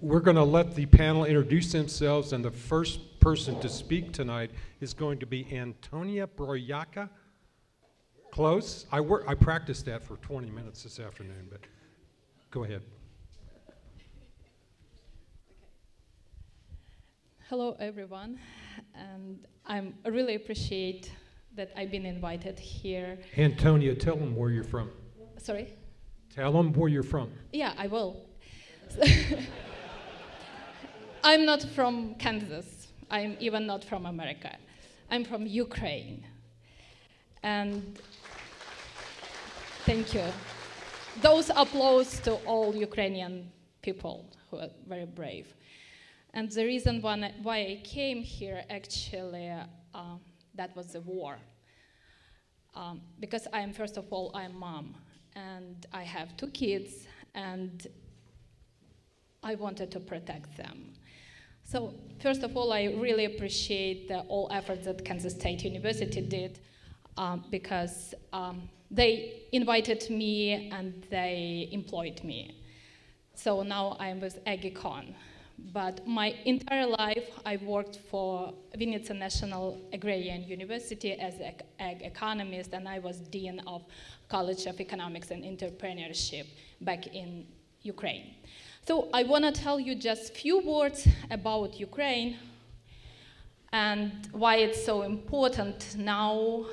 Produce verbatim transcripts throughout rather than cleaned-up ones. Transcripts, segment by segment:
We're going to let the panel introduce themselves, and the first person to speak tonight is going to be Antonina Broyaka. Close. I work. I practiced that for twenty minutes this afternoon, but go ahead. Hello, everyone, and I really appreciate that I've been invited here. Antonia, tell them where you're from. Sorry? Tell them where you're from. Yeah, I will. I'm not from Kansas. I'm even not from America. I'm from Ukraine. And thank you. Those applause to all Ukrainian people who are very brave. And the reason why I came here, actually, uh, that was the war. Um, because I am, first of all, I'm mom, and I have two kids, and I wanted to protect them. So, first of all, I really appreciate the, all efforts that Kansas State University did, um, because um, they invited me and they employed me. So now I'm with AgEcon. But my entire life, I worked for Vinnytsia National Agrarian University as an ag economist, and I was dean of College of Economics and Entrepreneurship back in Ukraine. So I want to tell you just few words about Ukraine and why it's so important now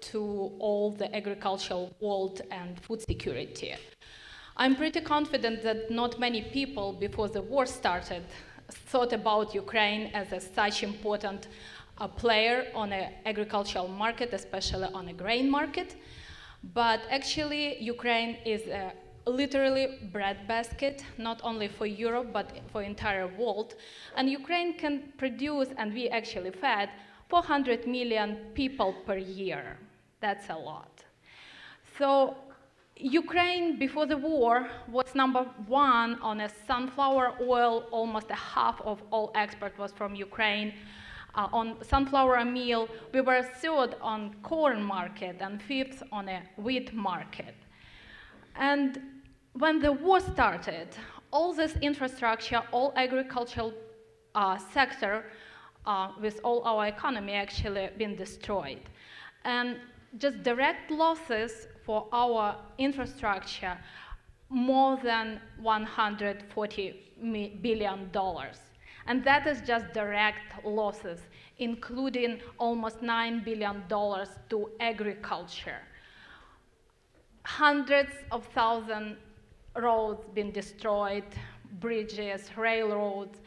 to all the agricultural world and food security. I'm pretty confident that not many people before the war started thought about Ukraine as a such important uh, player on the agricultural market, especially on the grain market. But actually, Ukraine is a literally breadbasket, not only for Europe, but for entire world. And Ukraine can produce, and we actually fed, four hundred million people per year. That's a lot. So, Ukraine, before the war, was number one on a sunflower oil. Almost a half of all exports was from Ukraine. Uh, on sunflower meal, we were third on corn market and fifth on a wheat market. And when the war started, all this infrastructure, all agricultural uh, sector, uh, with all our economy actually been destroyed. And just direct losses for our infrastructure, more than one hundred forty billion dollars. And that is just direct losses, including almost nine billion dollars to agriculture. Hundreds of thousands of roads been destroyed, bridges, railroads,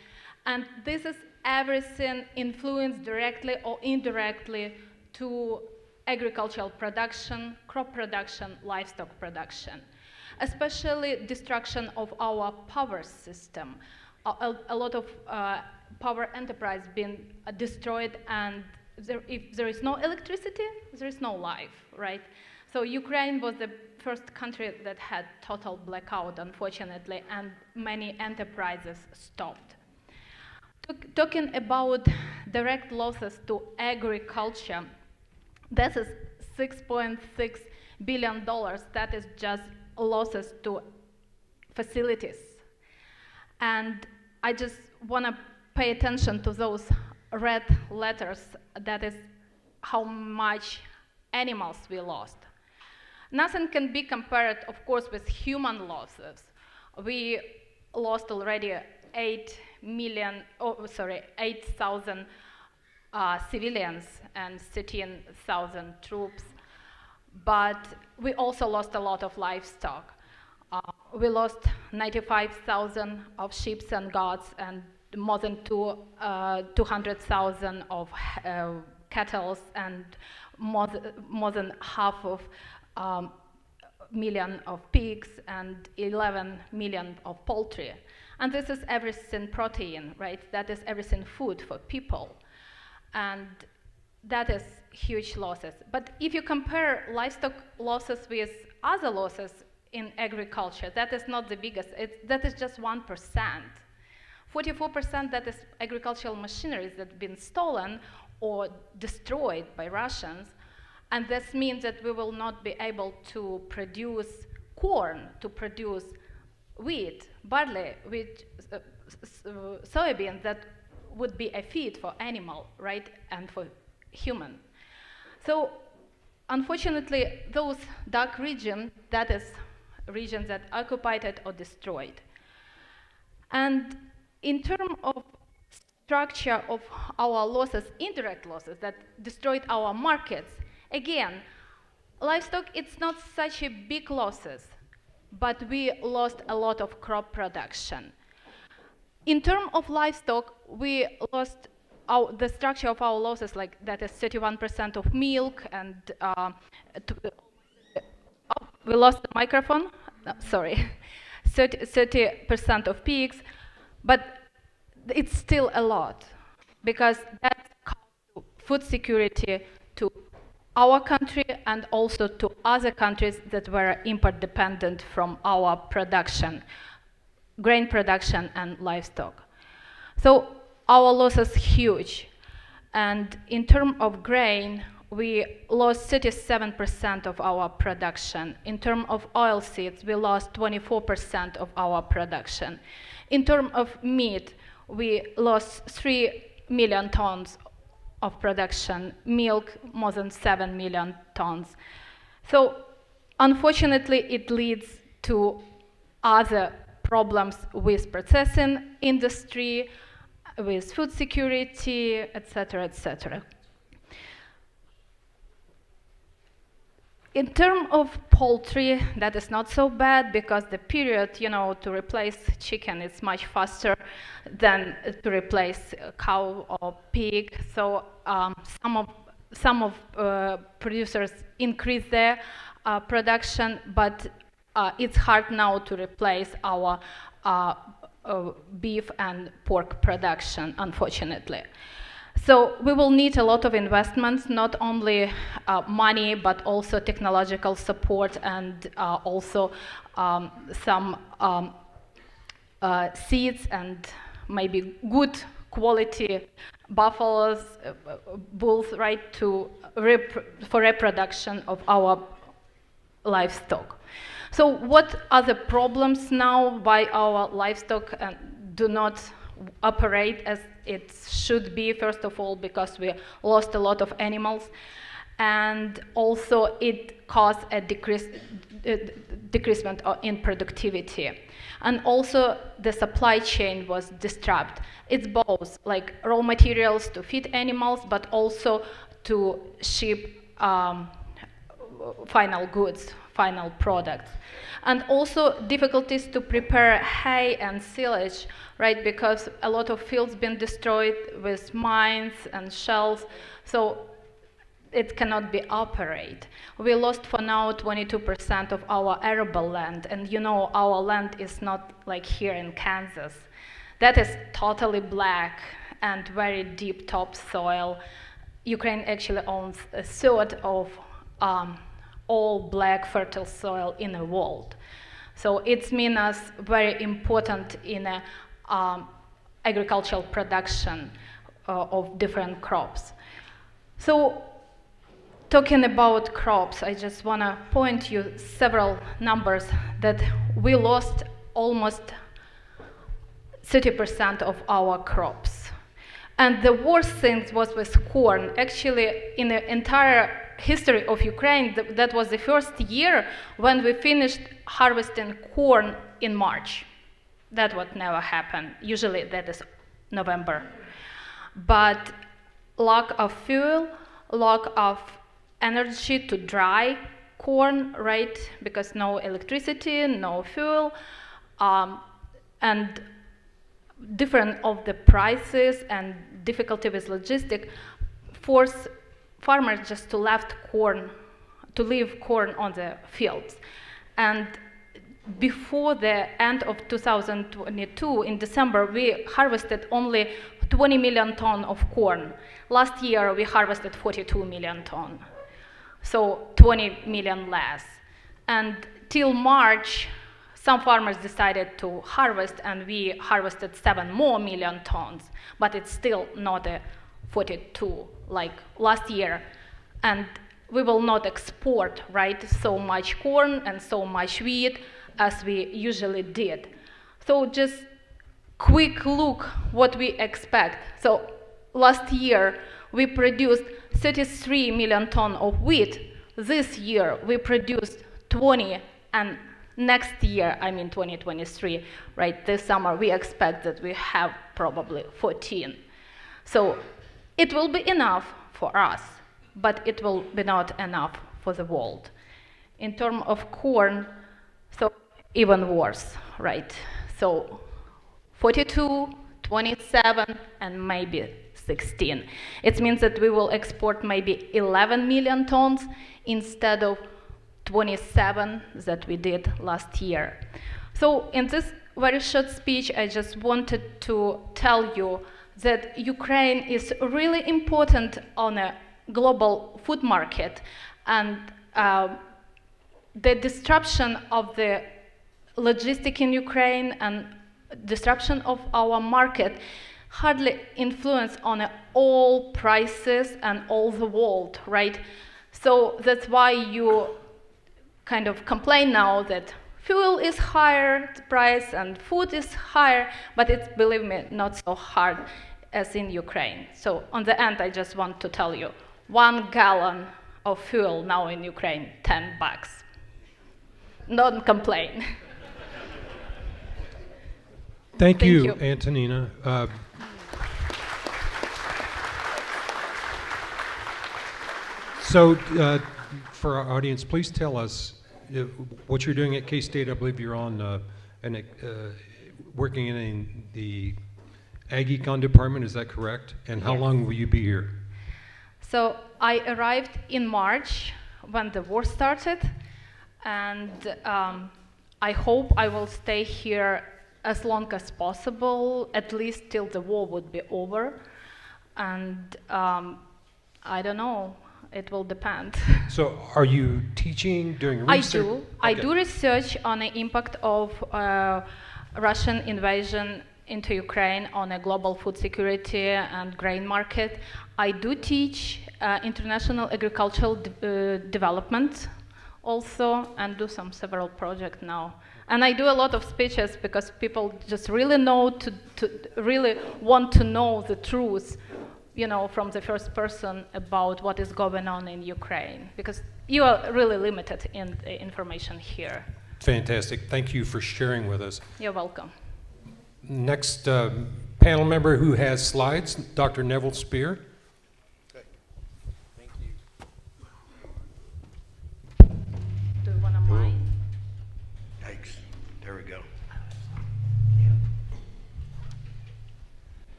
and this is everything influenced directly or indirectly to agricultural production, crop production, livestock production, especially destruction of our power system. A, a, a lot of uh, power enterprise been destroyed, and there, if there is no electricity, there is no life, right? So Ukraine was the first country that had total blackout, unfortunately, and many enterprises stopped. Talking about direct losses to agriculture, this is six point six billion dollars. That is just losses to facilities. And I just want to pay attention to those red letters. That is how much animals we lost. Nothing can be compared, of course, with human losses. We lost already eight million, oh, sorry, eight thousand Uh, civilians and thirteen thousand troops, but we also lost a lot of livestock. Uh, we lost ninety-five thousand of sheep and goats, and more than two, uh, two hundred thousand of uh, cattle, and more, th more than half of um, million of pigs, and eleven million of poultry. And this is everything protein, right? That is everything food for people. And that is huge losses. But if you compare livestock losses with other losses in agriculture, that is not the biggest. It, that is just one percent. forty-four percent that is agricultural machineries that have been stolen or destroyed by Russians. And this means that we will not be able to produce corn, to produce wheat, barley, which, uh, soybean that would be a feed for animal, right, and for human. So unfortunately, those dark regions, that is regions that are occupied or destroyed. And in terms of structure of our losses, indirect losses that destroyed our markets, again, livestock, it's not such a big losses, but we lost a lot of crop production. In terms of livestock, we lost our, the structure of our losses, like that is thirty-one percent of milk, and uh, to, oh, we lost the microphone, no, sorry, thirty percent of pigs, but it's still a lot, because that comes to food security to our country and also to other countries that were import dependent from our production, grain production and livestock. So our loss is huge. And in terms of grain, we lost thirty-seven percent of our production. In terms of oil seeds, we lost twenty-four percent of our production. In terms of meat, we lost three million tons of production. Milk, more than seven million tons. So unfortunately, it leads to other problems with processing industry, with food security, et cetera, et cetera. In terms of poultry, that is not so bad, because the period, you know, to replace chicken is much faster than to replace cow or pig. So um, some of some of uh, producers increase their uh, production, but Uh, it's hard now to replace our uh, uh, beef and pork production, unfortunately. So we will need a lot of investments, not only uh, money, but also technological support, and uh, also um, some um, uh, seeds and maybe good quality buffaloes, uh, bulls, right, to rep for reproduction of our livestock. So what are the problems now why our livestock uh, do not operate as it should be? First of all, because we lost a lot of animals, and also it caused a decrease, uh, decreasement in productivity. And also the supply chain was disrupted. It's both, like raw materials to feed animals, but also to ship um, final goods, final products. And also difficulties to prepare hay and silage, right, because a lot of fields been destroyed with mines and shells, so it cannot be operated. We lost for now twenty-two percent of our arable land, and you know our land is not like here in Kansas. That is totally black and very deep topsoil. Ukraine actually owns a third of um, all black fertile soil in the world. So it's mean us very important in a, um, agricultural production uh, of different crops. So talking about crops, I just want to point you several numbers that we lost almost thirty percent of our crops. And the worst thing was with corn. Actually, in the entire history of Ukraine, th that was the first year when we finished harvesting corn in March. That would never happen. Usually that is November. But lack of fuel, lack of energy to dry corn, right? Because no electricity, no fuel, um, and different of the prices and difficulty with logistics force farmers just to left corn, to leave corn on the fields. And before the end of two thousand twenty-two, in December, we harvested only twenty million tons of corn. Last year, we harvested forty-two million tons, so twenty million less. And till March, some farmers decided to harvest, and we harvested seven more million tons, but it's still not a forty-two like last year, and we will not export, right, so much corn and so much wheat as we usually did. So just quick look what we expect. So last year we produced thirty-three million tons of wheat. This year we produced twenty, and next year, I mean twenty twenty-three, right, this summer, we expect that we have probably fourteen. So it will be enough for us, but it will be not enough for the world. In terms of corn, so even worse, right? So forty-two, twenty-seven, and maybe sixteen. It means that we will export maybe eleven million tons instead of twenty-seven that we did last year. So in this very short speech, I just wanted to tell you that Ukraine is really important on a global food market, and uh, the disruption of the logistics in Ukraine and disruption of our market hardly influence on all prices and all the world, right? So that's why you kind of complain now that fuel is higher, the price, and food is higher, but it's, believe me, not so hard as in Ukraine. So on the end, I just want to tell you, one gallon of fuel now in Ukraine, ten bucks. Don't complain. Thank, Thank you, you, Antonina. Uh, so uh, for our audience, please tell us uh, what you're doing at K-State. I believe you're on uh, an, uh, working in the AgEcon department, is that correct? And how yes. long will you be here? So I arrived in March when the war started, and um, I hope I will stay here as long as possible, at least till the war would be over. And um, I don't know, it will depend. So are you teaching, doing research? I do. Okay. I do research on the impact of uh, Russian invasion into Ukraine on a global food security and grain market. I do teach uh, international agricultural de uh, development also, and do some several projects now. And I do a lot of speeches because people just really know to, to really want to know the truth, you know, from the first person about what is going on in Ukraine, because you are really limited in the information here. Fantastic. Thank you for sharing with us. You're welcome. Next uh, panel member who has slides, Doctor Nevil Speer.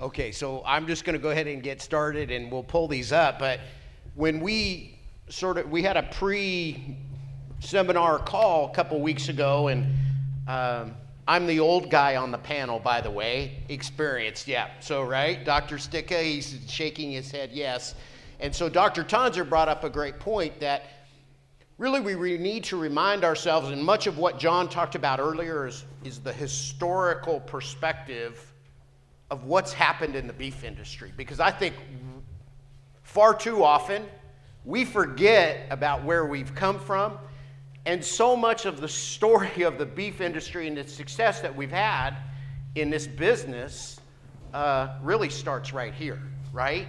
Okay, so I'm just going to go ahead and get started, and we'll pull these up. But when we sort of, we had a pre-seminar call a couple weeks ago, and um, I'm the old guy on the panel, by the way, experienced, yeah. So, right, Doctor Stika, he's shaking his head, yes. And so Doctor Tonsor brought up a great point that really we re need to remind ourselves, and much of what John talked about earlier is, is the historical perspective of what's happened in the beef industry, because I think far too often we forget about where we've come from, and so much of the story of the beef industry and the success that we've had in this business uh, really starts right here, right?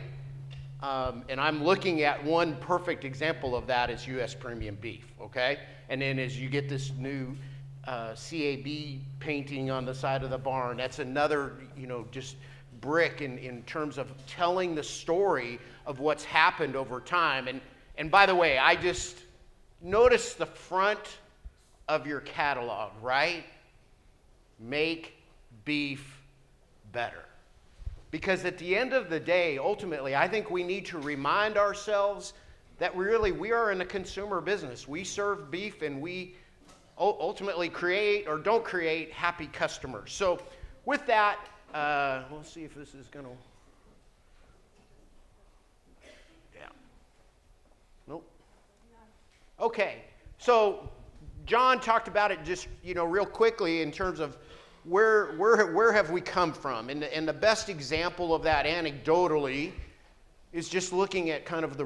Um, and I'm looking at one perfect example of that is U S Premium Beef, okay? And then as you get this new Uh, C A B painting on the side of the barn, that's another, you know, just brick in, in terms of telling the story of what's happened over time. And, and by the way, I just noticed the front of your catalog, right? Make beef better. Because at the end of the day, ultimately, I think we need to remind ourselves that we really, we are in a consumer business. We serve beef, and we ultimately create or don't create happy customers. So with that, uh, we'll see if this is going to, yeah, nope. Okay, so John talked about it just, you know, real quickly in terms of where, where, where have we come from? And the, and the best example of that anecdotally is just looking at kind of the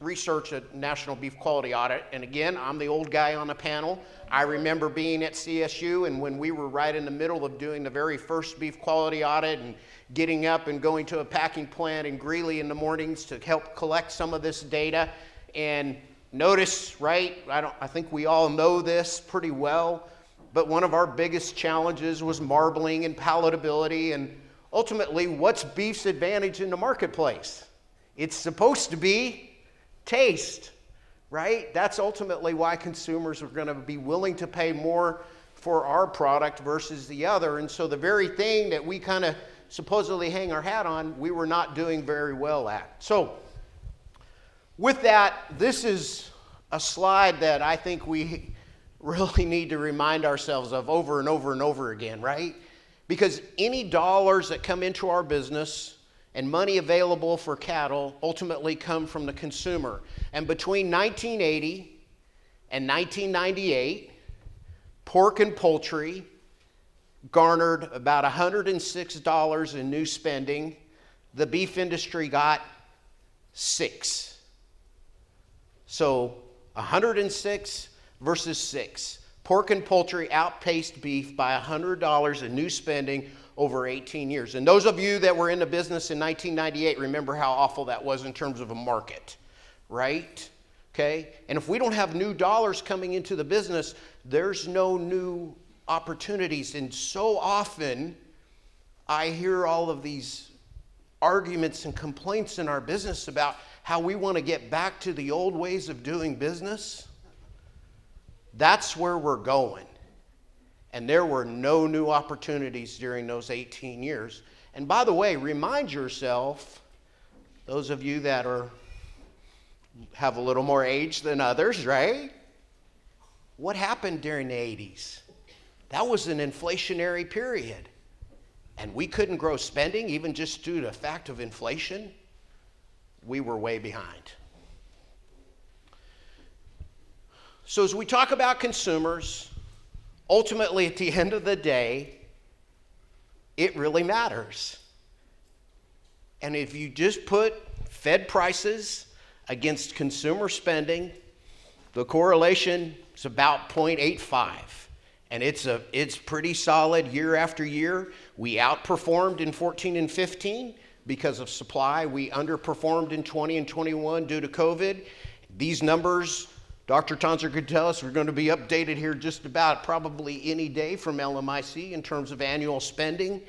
research at National Beef Quality Audit. And again, I'm the old guy on the panel. I remember being at C S U, and when we were right in the middle of doing the very first beef quality audit and getting up and going to a packing plant in Greeley in the mornings to help collect some of this data. And notice, right, I, don't, I think we all know this pretty well, but one of our biggest challenges was marbling and palatability, and ultimately, what's beef's advantage in the marketplace? It's supposed to be taste, right? That's ultimately why consumers are going to be willing to pay more for our product versus the other. And so the very thing that we kind of supposedly hang our hat on, we were not doing very well at. So with that, this is a slide that I think we really need to remind ourselves of over and over and over again, right? Because any dollars that come into our business and money available for cattle ultimately come from the consumer. And between nineteen eighty and nineteen ninety-eight, pork and poultry garnered about one hundred six dollars in new spending. The beef industry got six. So one hundred six versus six. Pork and poultry outpaced beef by one hundred dollars in new spending over eighteen years. And those of you that were in the business in nineteen ninety-eight, remember how awful that was in terms of a market, right? Okay? And if we don't have new dollars coming into the business, there's no new opportunities. And so often, I hear all of these arguments and complaints in our business about how we want to get back to the old ways of doing business. That's where we're going. And there were no new opportunities during those eighteen years. And by the way, remind yourself, those of you that are have a little more age than others, right? What happened during the eighties? That was an inflationary period. And we couldn't grow spending even just due to the fact of inflation. We were way behind. So as we talk about consumers, ultimately, at the end of the day, it really matters. And if you just put Fed prices against consumer spending, the correlation is about zero point eight five. And it's, a, it's pretty solid year after year. We outperformed in fourteen and fifteen because of supply. We underperformed in twenty and twenty-one due to COVID. These numbers, Doctor Tonsor could tell us, we're going to be updated here just about probably any day from L M I C in terms of annual spending,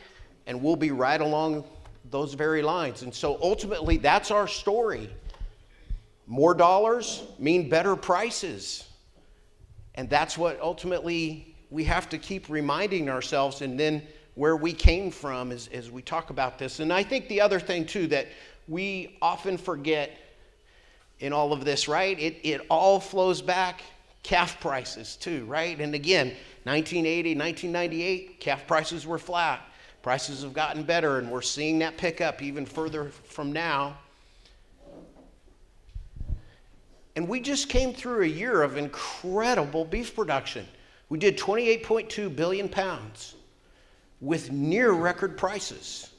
and we'll be right along those very lines. And so ultimately, that's our story. More dollars mean better prices. And that's what ultimately we have to keep reminding ourselves, and then where we came from as, as we talk about this. And I think the other thing, too, that we often forget in all of this, right? It, it all flows back, calf prices too, right? And again, nineteen eighty, nineteen ninety-eight, calf prices were flat. Prices have gotten better, and we're seeing that pick up even further from now. And we just came through a year of incredible beef production. We did twenty-eight point two billion pounds with near record prices.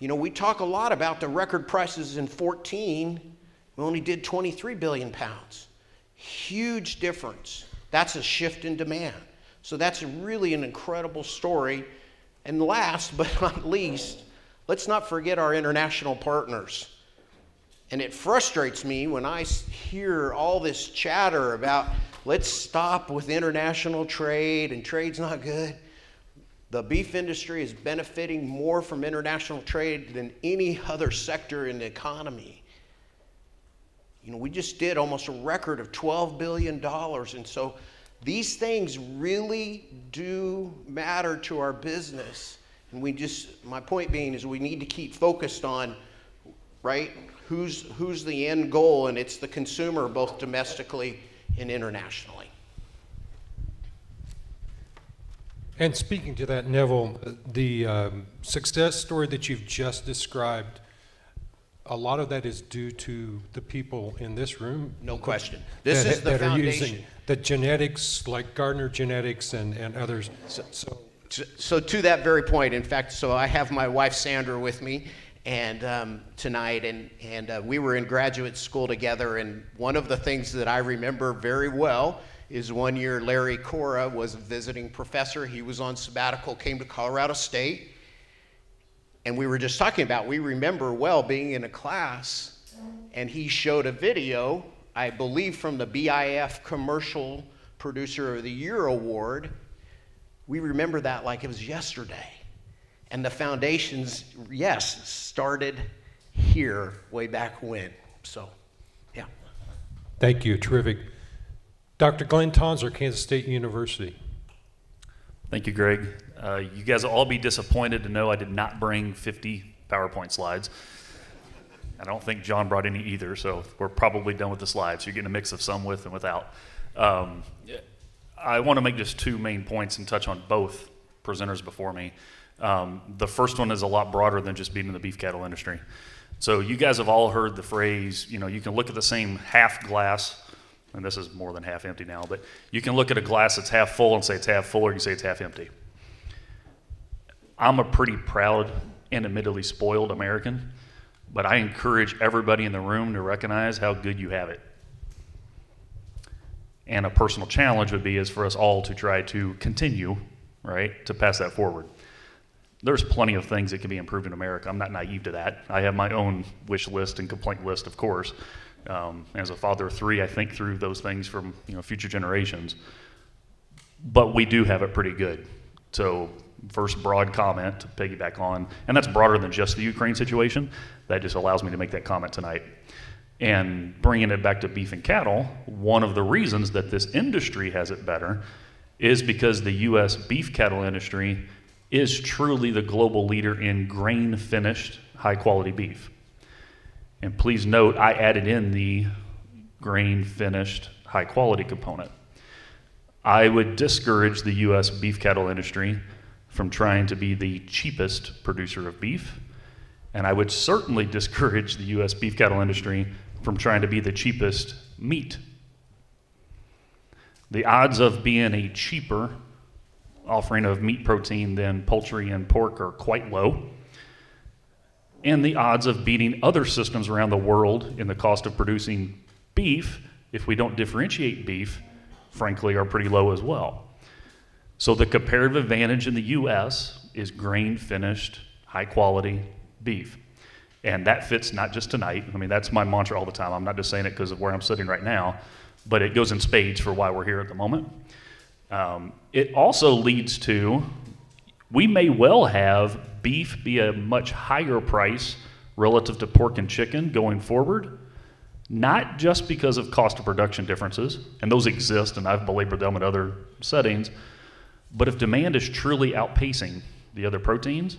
You know, we talk a lot about the record prices in fourteen. We only did twenty-three billion pounds. Huge difference. That's a shift in demand. So that's really an incredible story. And last but not least, let's not forget our international partners. And it frustrates me when I hear all this chatter about let's stop with international trade and trade's not good. The beef industry is benefiting more from international trade than any other sector in the economy. You know, we just did almost a record of twelve billion dollars. And so these things really do matter to our business. And we just, my point being is we need to keep focused on, right, who's, who's the end goal, and it's the consumer both domestically and internationally. And speaking to that, Nevil, the um, success story that you've just described, a lot of that is due to the people in this room. No question. This that, is the that foundation. Are using the genetics, like Gardner Genetics and, and others. So, so, so to that very point, in fact, so I have my wife Sandra with me, and um, tonight, and, and uh, we were in graduate school together, and one of the things that I remember very well is one year Larry Corah was a visiting professor. He was on sabbatical, came to Colorado State, and we were just talking about, we remember well being in a class, and he showed a video, I believe from the B I F Commercial Producer of the Year Award. We remember that like it was yesterday. And the foundations, yes, started here way back when. So, yeah. Thank you, terrific. Doctor Glenn Tonsor, Kansas State University. Thank you, Greg. Uh, you guys will all be disappointed to know I did not bring fifty PowerPoint slides. I don't think John brought any either, so we're probably done with the slides. You're getting a mix of some with and without. Um, I want to make just two main points and touch on both presenters before me. Um, the first one is a lot broader than just being in the beef cattle industry. So you guys have all heard the phrase, you know, you can look at the same half glass, and this is more than half empty now, but you can look at a glass that's half full and say it's half full, or you can say it's half empty. I'm a pretty proud and admittedly spoiled American, but I encourage everybody in the room to recognize how good you have it. And a personal challenge would be is for us all to try to continue, right, to pass that forward. There's plenty of things that can be improved in America. I'm not naive to that. I have my own wish list and complaint list, of course. Um, as a father of three, I think through those things from, you know, future generations. But we do have it pretty good. So first broad comment to piggyback on, and that's broader than just the Ukraine situation. That just allows me to make that comment tonight. And bringing it back to beef and cattle, one of the reasons that this industry has it better is because the U S beef cattle industry is truly the global leader in grain-finished, high-quality beef. And please note, I added in the grain-finished, high-quality component. I would discourage the U S beef cattle industry from trying to be the cheapest producer of beef, and I would certainly discourage the U S beef cattle industry from trying to be the cheapest meat. The odds of being a cheaper offering of meat protein than poultry and pork are quite low. And the odds of beating other systems around the world in the cost of producing beef, if we don't differentiate beef, frankly, are pretty low as well. So the comparative advantage in the U S is grain-finished, high-quality beef. And that fits not just tonight. I mean, that's my mantra all the time. I'm not just saying it because of where I'm sitting right now, but it goes in spades for why we're here at the moment. Um, it also leads to, we may well have beef be a much higher price relative to pork and chicken going forward, not just because of cost of production differences, and those exist, and I've belabored them in other settings, but if demand is truly outpacing the other proteins,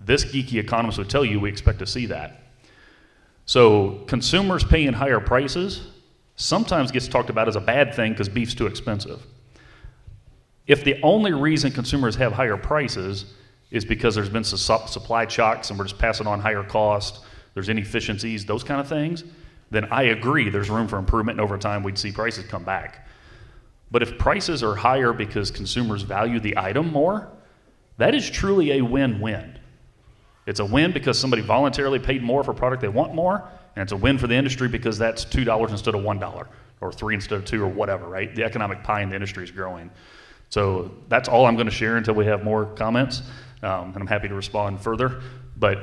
this geeky economist would tell you we expect to see that. So consumers paying higher prices sometimes gets talked about as a bad thing because beef's too expensive. If the only reason consumers have higher prices is because there's been some supply shocks and we're just passing on higher cost, there's inefficiencies, those kind of things, then I agree there's room for improvement, and over time we'd see prices come back. But if prices are higher because consumers value the item more, that is truly a win-win. It's a win because somebody voluntarily paid more for a product they want more, and it's a win for the industry because that's two dollars instead of one dollar, or three instead of two, or whatever, right? The economic pie in the industry is growing. So that's all I'm going to share until we have more comments, um, and I'm happy to respond further. But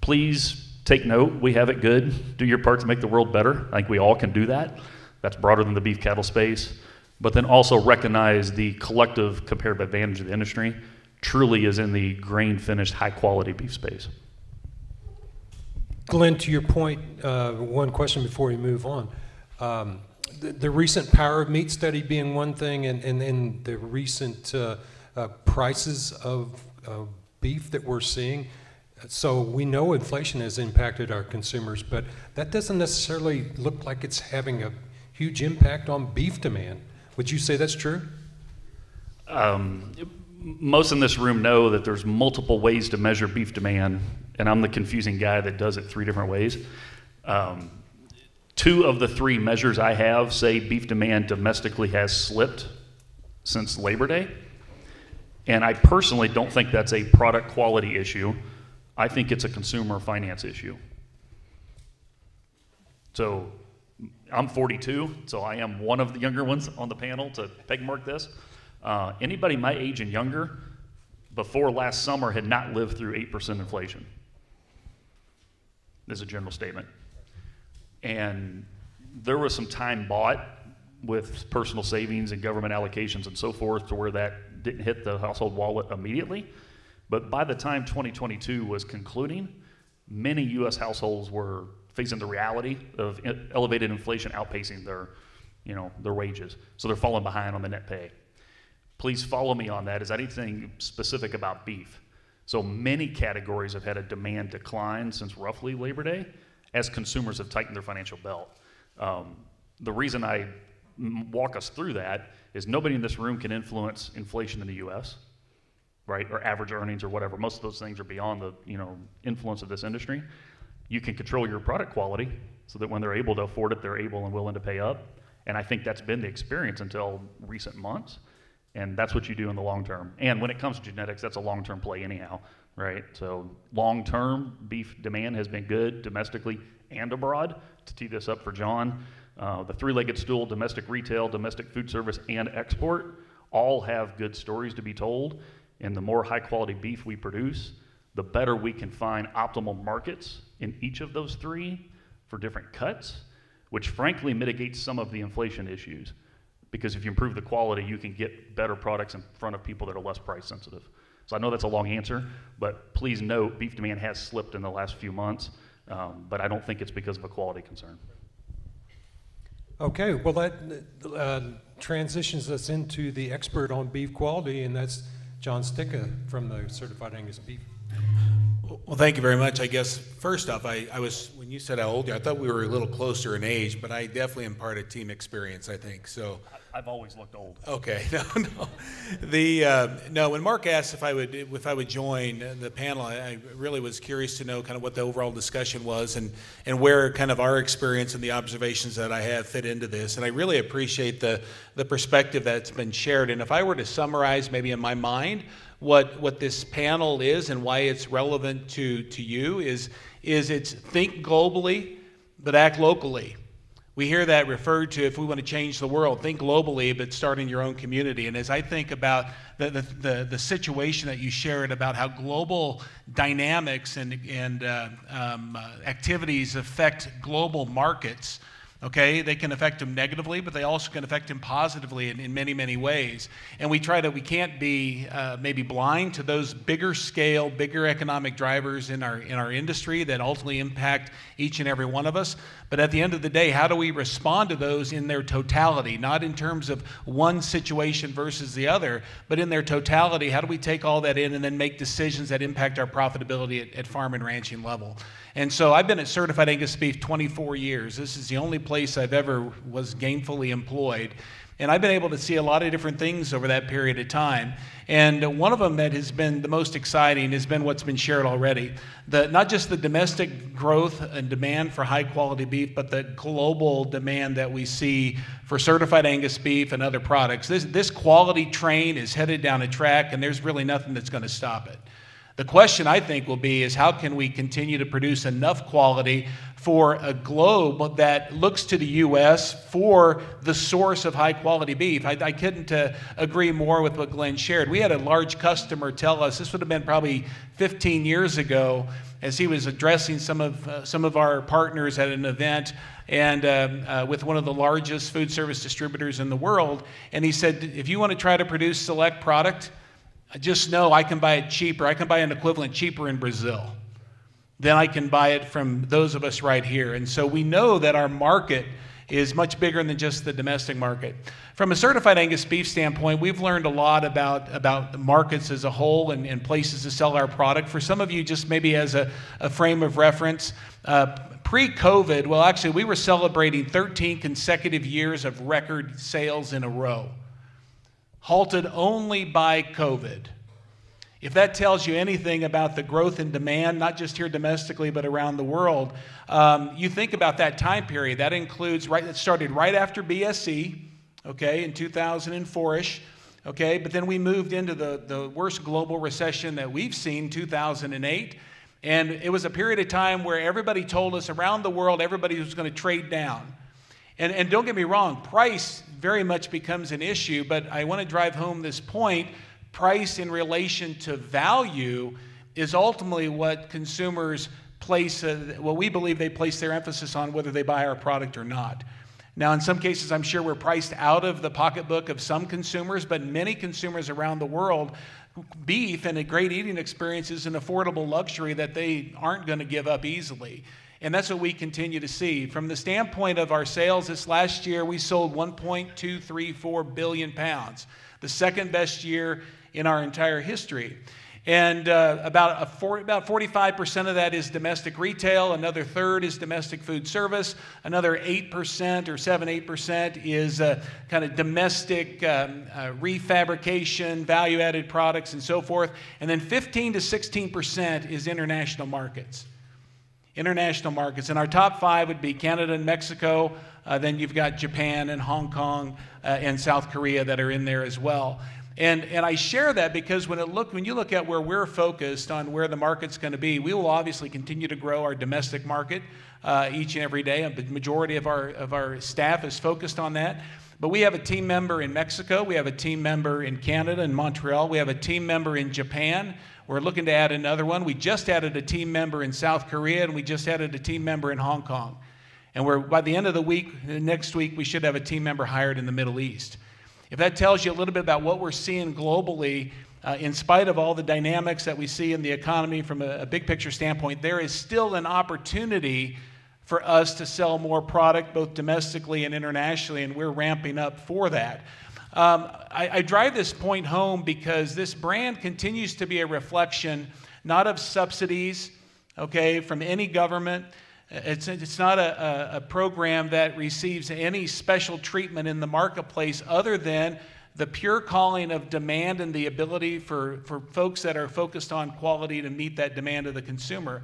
please take note, we have it good. Do your part to make the world better. I think we all can do that. That's broader than the beef cattle space. But then also recognize the collective comparative advantage of the industry truly is in the grain-finished, high-quality beef space. Glenn, to your point, uh, one question before we move on. Um, The, the recent Power of Meat study being one thing, and and, and the recent uh, uh, prices of uh, beef that we're seeing. So we know inflation has impacted our consumers, but that doesn't necessarily look like it's having a huge impact on beef demand. Would you say that's true? Um, most in this room know that there's multiple ways to measure beef demand, and I'm the confusing guy that does it three different ways. Um, Two of the three measures I have say beef demand domestically has slipped since Labor Day. And I personally don't think that's a product quality issue. I think it's a consumer finance issue. So I'm forty-two, so I am one of the younger ones on the panel to peg mark this. Uh, anybody my age and younger before last summer had not lived through eight percent inflation. This is a general statement. And there was some time bought with personal savings and government allocations and so forth to where that didn't hit the household wallet immediately. But by the time twenty twenty-two was concluding, many U S households were facing the reality of elevated inflation outpacing their, you know, their wages. So they're falling behind on the net pay. Please follow me on that. Is that anything specific about beef? So many categories have had a demand decline since roughly Labor Day as consumers have tightened their financial belt. Um, the reason I walk us through that is nobody in this room can influence inflation in the U S, right? Or average earnings or whatever. Most of those things are beyond the, you know, influence of this industry. You can control your product quality so that when they're able to afford it, they're able and willing to pay up. And I think that's been the experience until recent months. And that's what you do in the long term. And when it comes to genetics, that's a long-term play anyhow, right? So long-term beef demand has been good domestically and abroad. To tee this up for John, uh, the three-legged stool, domestic retail, domestic food service, and export all have good stories to be told. And the more high-quality beef we produce, the better we can find optimal markets in each of those three for different cuts, which frankly mitigates some of the inflation issues. Because if you improve the quality, you can get better products in front of people that are less price sensitive. So I know that's a long answer, but please note beef demand has slipped in the last few months, um, but I don't think it's because of a quality concern. Okay, well that uh, transitions us into the expert on beef quality, and that's John Stika from the Certified Angus Beef. Well, thank you very much. I guess first off, I, I was, when you said how old you, I thought we were a little closer in age, but I definitely imparted team experience, I think. So I've always looked old. Okay, no, no. The uh, no. When Mark asked if I would if I would join the panel, I, I really was curious to know kind of what the overall discussion was and and where kind of our experience and the observations that I have fit into this. And I really appreciate the the perspective that's been shared. And if I were to summarize, maybe in my mind, what what this panel is and why it's relevant to to you is is it's think globally but act locally. We hear that referred to if we want to change the world, think globally but start in your own community. And as I think about the the, the, the situation that you shared about how global dynamics and, and uh, um, activities affect global markets, okay, they can affect them negatively, but they also can affect them positively in, in many, many ways. And we try to, we can't be uh, maybe blind to those bigger scale, bigger economic drivers in our in our industry that ultimately impact each and every one of us. But at the end of the day, how do we respond to those in their totality? Not in terms of one situation versus the other, but in their totality, how do we take all that in and then make decisions that impact our profitability at, at farm and ranching level? And so I've been at Certified Angus Beef twenty-four years. This is the only place I've ever was gainfully employed. And I've been able to see a lot of different things over that period of time. And one of them that has been the most exciting has been what's been shared already. The, not just the domestic growth and demand for high quality beef, but the global demand that we see for certified Angus beef and other products. This, this quality train is headed down a track and there's really nothing that's going to stop it. The question I think will be is how can we continue to produce enough quality for a globe that looks to the U S for the source of high quality beef. I, I couldn't uh, agree more with what Glenn shared. We had a large customer tell us, this would have been probably fifteen years ago, as he was addressing some of, uh, some of our partners at an event and um, uh, with one of the largest food service distributors in the world. And he said, if you want to try to produce select product, just know I can buy it cheaper. I can buy an equivalent cheaper in Brazil. Then I can buy it from those of us right here. And so we know that our market is much bigger than just the domestic market. From a certified Angus beef standpoint, we've learned a lot about, about the markets as a whole and, and places to sell our product. For some of you, just maybe as a, a frame of reference, uh, pre-COVID, well actually we were celebrating thirteen consecutive years of record sales in a row, halted only by COVID. If that tells you anything about the growth in demand, not just here domestically, but around the world, um, you think about that time period. That includes, right, that started right after B S E, okay, in two thousand four-ish, okay, but then we moved into the, the worst global recession that we've seen, two thousand eight, And it was a period of time where everybody told us around the world, everybody was going to trade down. And, and don't get me wrong, price very much becomes an issue, but I want to drive home this point. Price in relation to value is ultimately what consumers place, uh, what we believe they place their emphasis on, whether they buy our product or not. Now, in some cases, I'm sure we're priced out of the pocketbook of some consumers, but many consumers around the world, beef and a great eating experience is an affordable luxury that they aren't going to give up easily. And that's what we continue to see. From the standpoint of our sales, this last year, we sold one point two three four billion pounds, the second best year in our entire history. And uh, about, a four, about forty-five percent of that is domestic retail, another third is domestic food service, another eight percent or seven, eight percent is uh, kind of domestic um, uh, refabrication, value-added products and so forth, and then fifteen to sixteen percent is international markets. International markets, and our top five would be Canada and Mexico, uh, then you've got Japan and Hong Kong uh, and South Korea that are in there as well. And, and I share that because when, it look, when you look at where we're focused on where the market's going to be, we will obviously continue to grow our domestic market uh, each and every day. The majority of our, of our staff is focused on that. But we have a team member in Mexico. We have a team member in Canada, in Montreal. We have a team member in Japan. We're looking to add another one. We just added a team member in South Korea, and we just added a team member in Hong Kong. And we're, by the end of the week, next week, we should have a team member hired in the Middle East. If that tells you a little bit about what we're seeing globally, uh, in spite of all the dynamics that we see in the economy from a, a big picture standpoint, there is still an opportunity for us to sell more product both domestically and internationally, and we're ramping up for that. Um, I, I drive this point home because this brand continues to be a reflection not of subsidies, okay, from any government. It's, it's not a, a program that receives any special treatment in the marketplace other than the pure calling of demand and the ability for, for folks that are focused on quality to meet that demand of the consumer.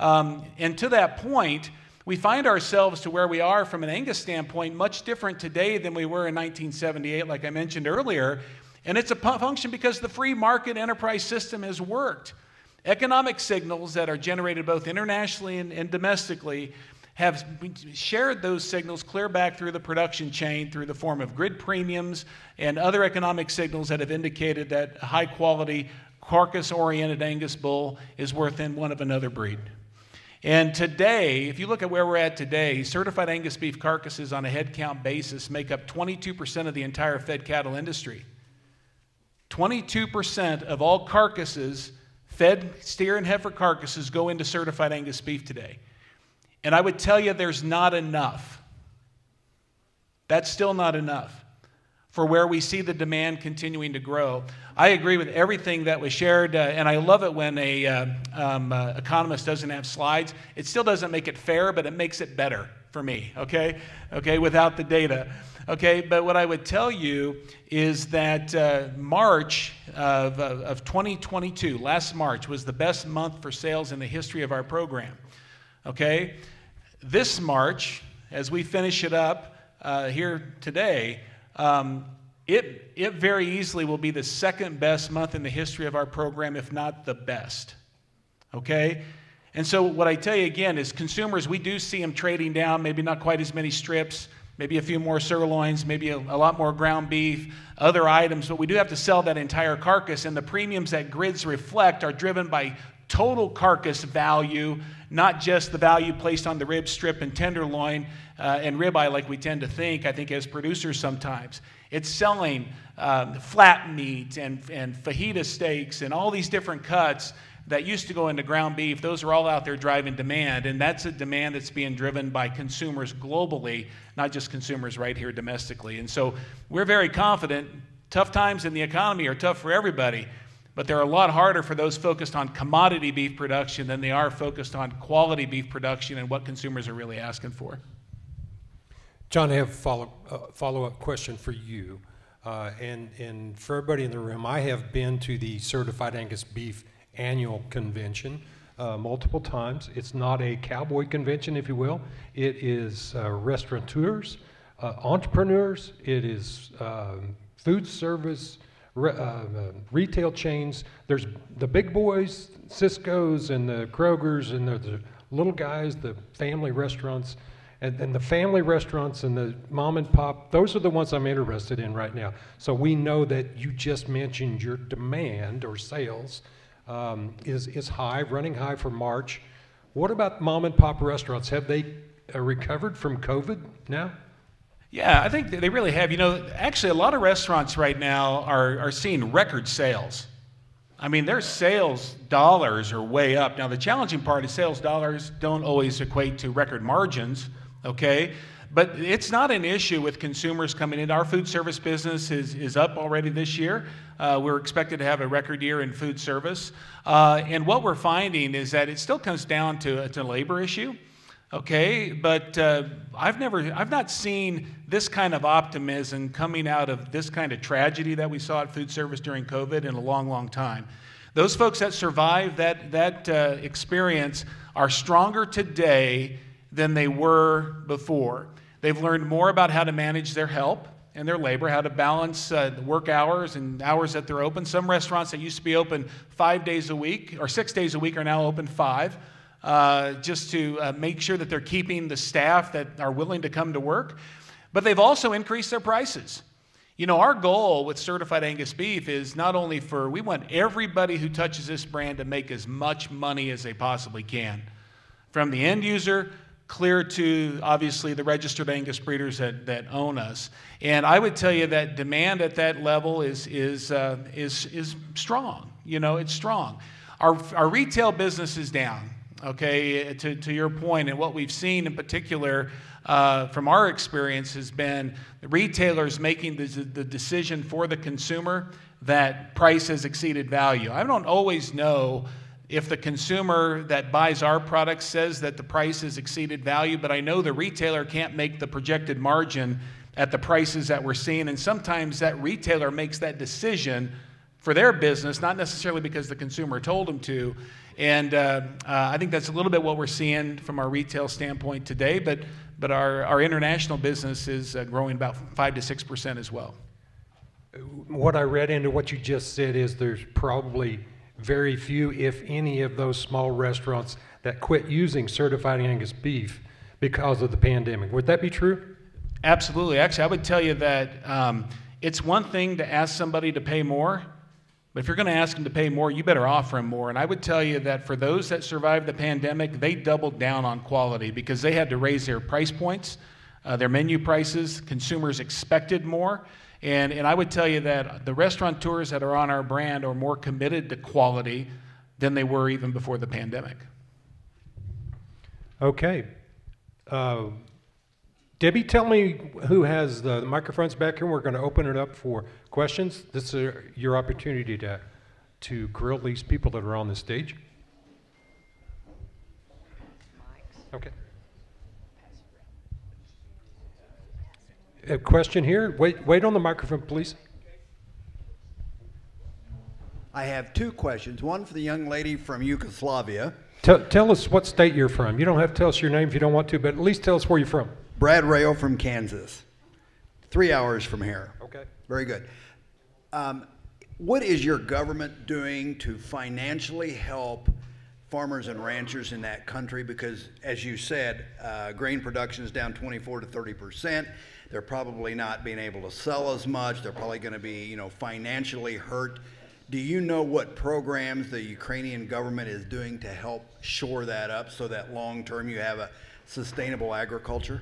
Um, and to that point, we find ourselves to where we are from an Angus standpoint much different today than we were in nineteen seventy-eight, like I mentioned earlier. And it's a function because the free market enterprise system has worked. Economic signals that are generated both internationally and, and domestically have shared those signals clear back through the production chain through the form of grid premiums and other economic signals that have indicated that high-quality, carcass-oriented Angus bull is worth in one of another breed. And today, if you look at where we're at today, certified Angus beef carcasses on a head count basis make up twenty-two percent of the entire fed cattle industry. twenty-two percent of all carcasses, fed steer and heifer carcasses, go into certified Angus beef today. And I would tell you there's not enough. That's still not enough for where we see the demand continuing to grow. I agree with everything that was shared, uh, and I love it when a uh, um, uh, economist doesn't have slides. It still doesn't make it fair, but it makes it better for me, okay? Okay, without the data. Okay, but what I would tell you is that uh, March of, of, of twenty twenty-two, last March, was the best month for sales in the history of our program. Okay, this March, as we finish it up uh, here today, um, it, it very easily will be the second best month in the history of our program, if not the best. Okay? And so what I tell you again is consumers, we do see them trading down, maybe not quite as many strips, maybe a few more sirloins, maybe a, a lot more ground beef, other items, but we do have to sell that entire carcass, and the premiums that grids reflect are driven by total carcass value, not just the value placed on the rib strip and tenderloin uh, and ribeye like we tend to think, I think as producers sometimes. It's selling um, flat meat and, and fajita steaks and all these different cuts that used to go into ground beef. Those are all out there driving demand, and that's a demand that's being driven by consumers globally, not just consumers right here domestically. And so we're very confident. Tough times in the economy are tough for everybody, but they're a lot harder for those focused on commodity beef production than they are focused on quality beef production and what consumers are really asking for. John, I have a follow, uh, follow-up question for you. Uh, and, and for everybody in the room, I have been to the Certified Angus Beef Annual Convention uh, multiple times. It's not a cowboy convention, if you will. It is uh, restaurateurs, uh, entrepreneurs, it is uh, food service re uh, retail chains. There's the big boys, Cisco's and the Kroger's, and the, the little guys, the family restaurants. And, and the family restaurants and the mom and pop, those are the ones I'm interested in right now. So we know that you just mentioned your demand or sales um, is, is high, running high for March. What about mom and pop restaurants? Have they uh, recovered from COVID now? Yeah, I think they really have. You know, actually a lot of restaurants right now are, are seeing record sales. I mean, their sales dollars are way up. Now, the challenging part is sales dollars don't always equate to record margins. Okay, but it's not an issue with consumers coming in. Our food service business is, is up already this year. Uh, we're expected to have a record year in food service. Uh, and what we're finding is that it still comes down to a to labor issue. Okay, but uh, I've never, I've not seen this kind of optimism coming out of this kind of tragedy that we saw at food service during COVID in a long, long time. Those folks that survived that, that uh, experience are stronger today than they were before. They've learned more about how to manage their help and their labor, how to balance uh, the work hours and hours that they're open. Some restaurants that used to be open five days a week or six days a week are now open five, uh, just to uh, make sure that they're keeping the staff that are willing to come to work. But they've also increased their prices. You know, our goal with Certified Angus Beef is not only for, we want everybody who touches this brand to make as much money as they possibly can, from the end user clear to, obviously, the registered Angus breeders that, that own us. And I would tell you that demand at that level is, is, uh, is, is strong. You know, it's strong. Our, our retail business is down, okay, to, to your point. And what we've seen in particular uh, from our experience has been the retailers making the, the decision for the consumer that price has exceeded value. I don't always know if the consumer that buys our product says that the price has exceeded value, but I know the retailer can't make the projected margin at the prices that we're seeing, and sometimes that retailer makes that decision for their business, not necessarily because the consumer told them to, and uh, uh, I think that's a little bit what we're seeing from our retail standpoint today, but, but our, our international business is uh, growing about five to six percent as well. What I read into what you just said is there's probably very few, if any, of those small restaurants that quit using Certified Angus Beef because of the pandemic. Would that be true? Absolutely. Actually, I would tell you that um, it's one thing to ask somebody to pay more, but if you're going to ask them to pay more, you better offer them more. And I would tell you that for those that survived the pandemic, they doubled down on quality because they had to raise their price points, uh, their menu prices. Consumers expected more. And, and I would tell you that the restaurateurs that are on our brand are more committed to quality than they were even before the pandemic. Okay. Uh, Debbie, tell me who has the microphones back here. We're going to open it up for questions. This is your opportunity to, to grill these people that are on the stage. Okay. A question here. Wait, wait on the microphone, please. I have two questions. One for the young lady from Yugoslavia. Tell, tell us what state you're from. You don't have to tell us your name if you don't want to, but at least tell us where you're from. Brad Rayo from Kansas, three hours from here. Okay. Very good. Um, what is your government doing to financially help farmers and ranchers in that country? Because, as you said, uh, grain production is down twenty-four to thirty percent. They're probably not being able to sell as much. They're probably going to be, you know, financially hurt. Do you know what programs the Ukrainian government is doing to help shore that up so that long term you have a sustainable agriculture?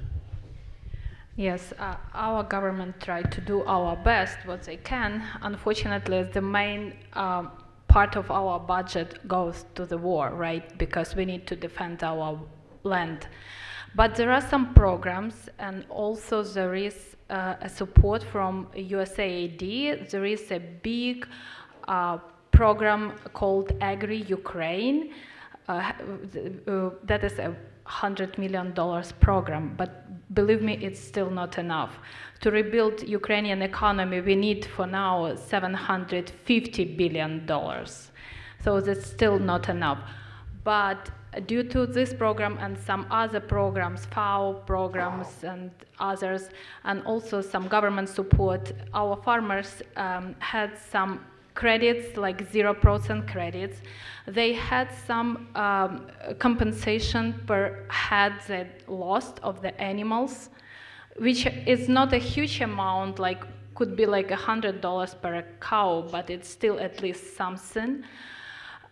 Yes, uh, our government tried to do our best what they can. Unfortunately, the main um, part of our budget goes to the war, right? Because we need to defend our land. But there are some programs, and also there is uh, a support from U S A I D. There is a big uh, program called Agri-Ukraine. Uh, uh, that is a one hundred million dollar program, but believe me, it's still not enough. To rebuild Ukrainian economy, we need for now seven hundred fifty billion dollars. So that's still not enough. But Due to this program and some other programs, FAO programs and others, and also some government support, our farmers um, had some credits, like zero percent credits. They had some um, compensation per head that lost of the animals, which is not a huge amount, like could be like one hundred dollars per cow, but it's still at least something.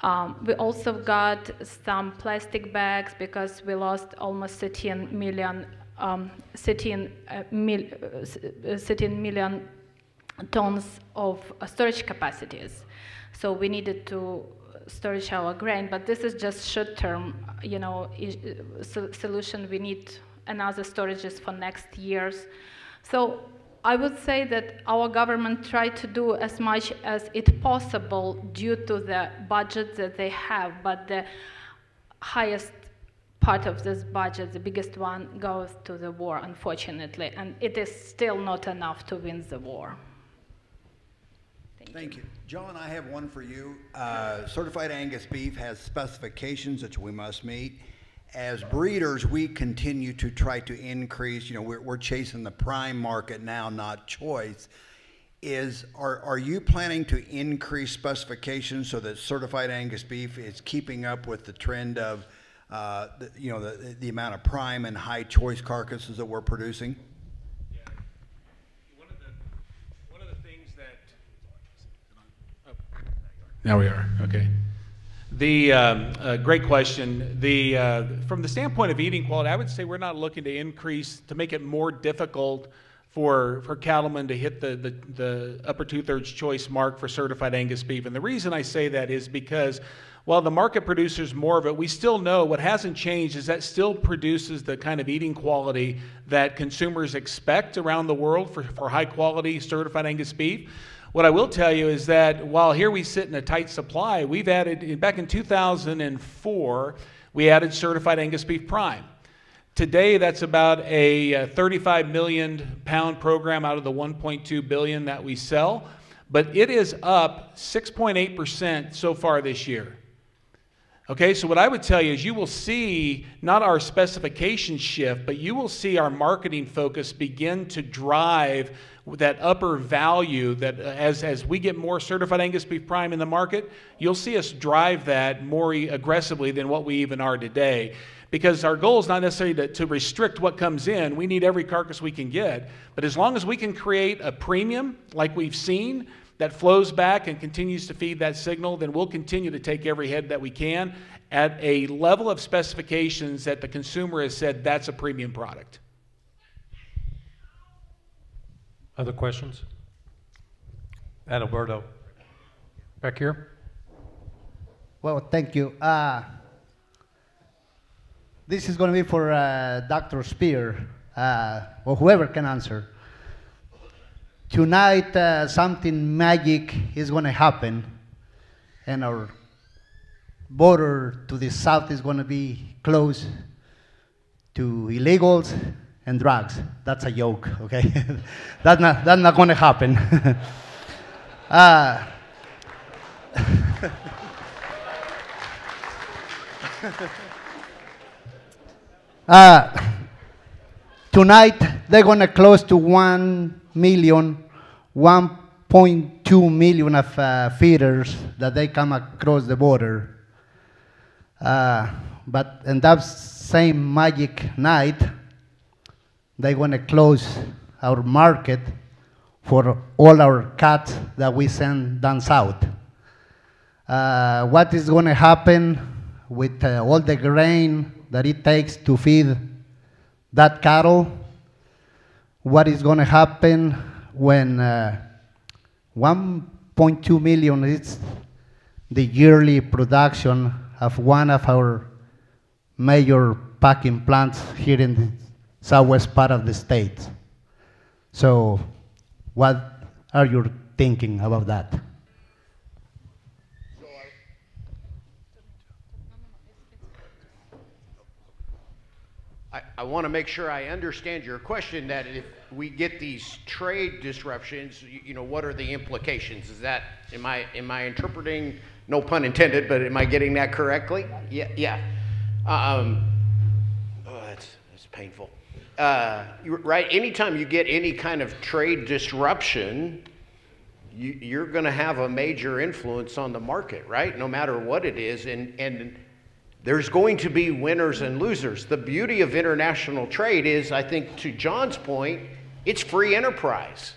Um, we also got some plastic bags because we lost almost thirteen million, um, thirteen, uh, mil, uh, thirteen million tons of uh, storage capacities. So we needed to storage our grain, but this is just short-term, you know, solution. We need another storages for next years. So I would say that our government tried to do as much as it possible due to the budget that they have, but the highest part of this budget, the biggest one, goes to the war, unfortunately, and it is still not enough to win the war. Thank you. John, I have one for you. Uh, Certified Angus Beef has specifications that we must meet. As breeders, we continue to try to increase, you know, we're, we're chasing the prime market now, not choice. Is, are, are you planning to increase specifications so that Certified Angus Beef is keeping up with the trend of, uh, the, you know, the, the amount of prime and high choice carcasses that we're producing? Now we are, okay. The um, uh, great question. The, uh, from the standpoint of eating quality, I would say we're not looking to increase, to make it more difficult for, for cattlemen to hit the, the, the upper two-thirds choice mark for certified Angus beef. And the reason I say that is because while the market produces more of it, we still know what hasn't changed is that still produces the kind of eating quality that consumers expect around the world for, for high-quality certified Angus beef. What I will tell you is that while here we sit in a tight supply, we've added, back in two thousand four, we added certified Angus beef prime. Today, that's about a thirty-five million pound program out of the one point two billion that we sell, but it is up six point eight percent so far this year. Okay, so what I would tell you is you will see not our specification shift, but you will see our marketing focus begin to drive that upper value that as, as we get more certified Angus beef prime in the market, you'll see us drive that more aggressively than what we even are today. Because our goal is not necessarily to, to restrict what comes in. We need every carcass we can get. But as long as we can create a premium like we've seen that flows back and continues to feed that signal, then we'll continue to take every head that we can at a level of specifications that the consumer has said that's a premium product. Other questions? Adalberto, back here. Well, thank you. Uh, this is going to be for uh, Doctor Speer, uh, or whoever can answer. Tonight, uh, something magic is going to happen, and our border to the south is going to be closed to illegals and drugs. That's a joke, okay? that's not, that's not going to happen. uh, uh, tonight, they're going to close to one million, one point two million of uh, feeders that they come across the border. Uh, but in that same magic night, they want to close our market for all our cats that we send down south. Uh, what is going to happen with uh, all the grain that it takes to feed that cattle? What is going to happen when uh, one point two million is the yearly production of one of our major packing plants here in the southwest part of the state? So what are you thinking about that? I, I want to make sure I understand your question, that if we get these trade disruptions, you, you know, what are the implications? Is that, am I, am I interpreting, no pun intended, but am I getting that correctly? Yeah, yeah. Um, oh, that's, that's painful. Uh, right, anytime you get any kind of trade disruption, you, you're going to have a major influence on the market, right? No matter what it is, and, and there's going to be winners and losers. The beauty of international trade is, I think, to John's point, it's free enterprise.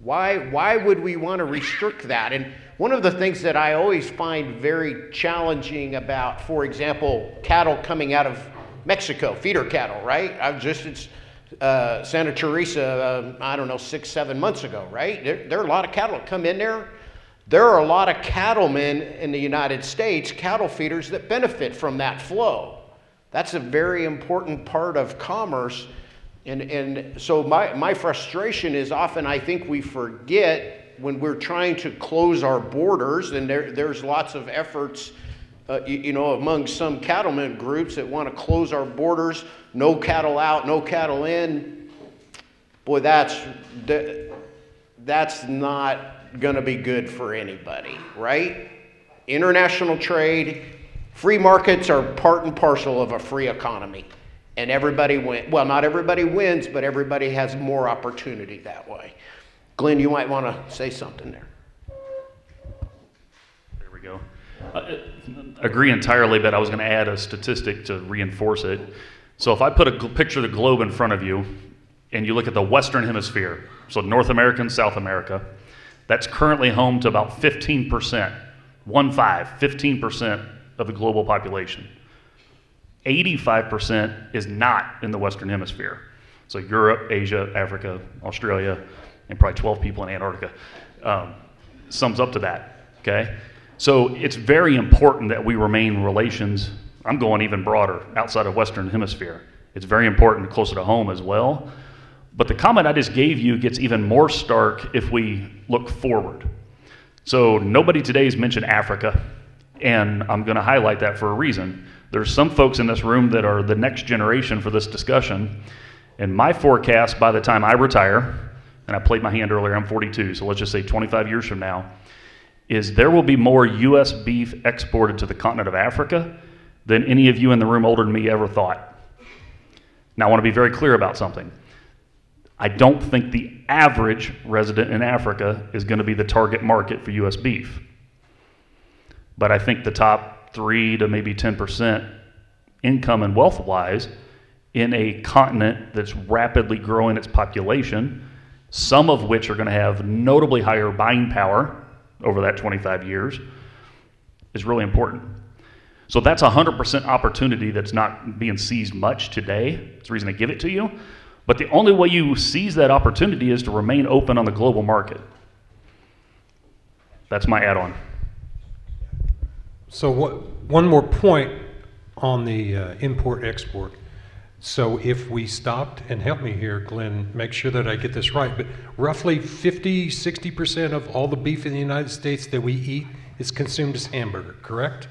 Why, why would we want to restrict that? And one of the things that I always find very challenging about, for example, cattle coming out of Mexico, feeder cattle, right? I've just, it's uh, Santa Teresa, uh, I don't know, six, seven months ago, right? There, there are a lot of cattle that come in there. There are a lot of cattlemen in the United States, cattle feeders, that benefit from that flow. That's a very important part of commerce. And, and so my, my frustration is often I think we forget when we're trying to close our borders, and there, there's lots of efforts uh, you, you know, among some cattlemen groups that want to close our borders, no cattle out, no cattle in. Boy, that's, that's not going to be good for anybody, right? International trade, free markets are part and parcel of a free economy. And everybody wins. Well, not everybody wins, but everybody has more opportunity that way. Glenn, you might want to say something there. There we go. I agree entirely, but I was going to add a statistic to reinforce it. So if I put a picture of the globe in front of you, and you look at the Western Hemisphere, so North America and South America, that's currently home to about fifteen percent, one five, fifteen percent of the global population. eighty-five percent is not in the Western Hemisphere. So Europe, Asia, Africa, Australia, and probably twelve people in Antarctica um, sums up to that, okay? So it's very important that we remain relations, I'm going even broader, outside of Western Hemisphere. It's very important closer to home as well. But the comment I just gave you gets even more stark if we look forward. So nobody today has mentioned Africa, and I'm gonna highlight that for a reason. There's some folks in this room that are the next generation for this discussion. And my forecast by the time I retire, and I played my hand earlier, I'm forty-two, so let's just say twenty-five years from now, is there will be more U S beef exported to the continent of Africa than any of you in the room older than me ever thought. Now I want to be very clear about something. I don't think the average resident in Africa is going to be the target market for U S beef. But I think the top three to maybe ten percent income and wealth-wise in a continent that's rapidly growing its population, some of which are going to have notably higher buying power over that twenty-five years, is really important. So that's one hundred percent opportunity that's not being seized much today. It's the reason I give it to you. But the only way you seize that opportunity is to remain open on the global market. That's my add-on. So what, one more point on the uh, import-export. So if we stopped, and help me here, Glenn, make sure that I get this right, but roughly fifty, sixty percent of all the beef in the United States that we eat is consumed as hamburger, correct?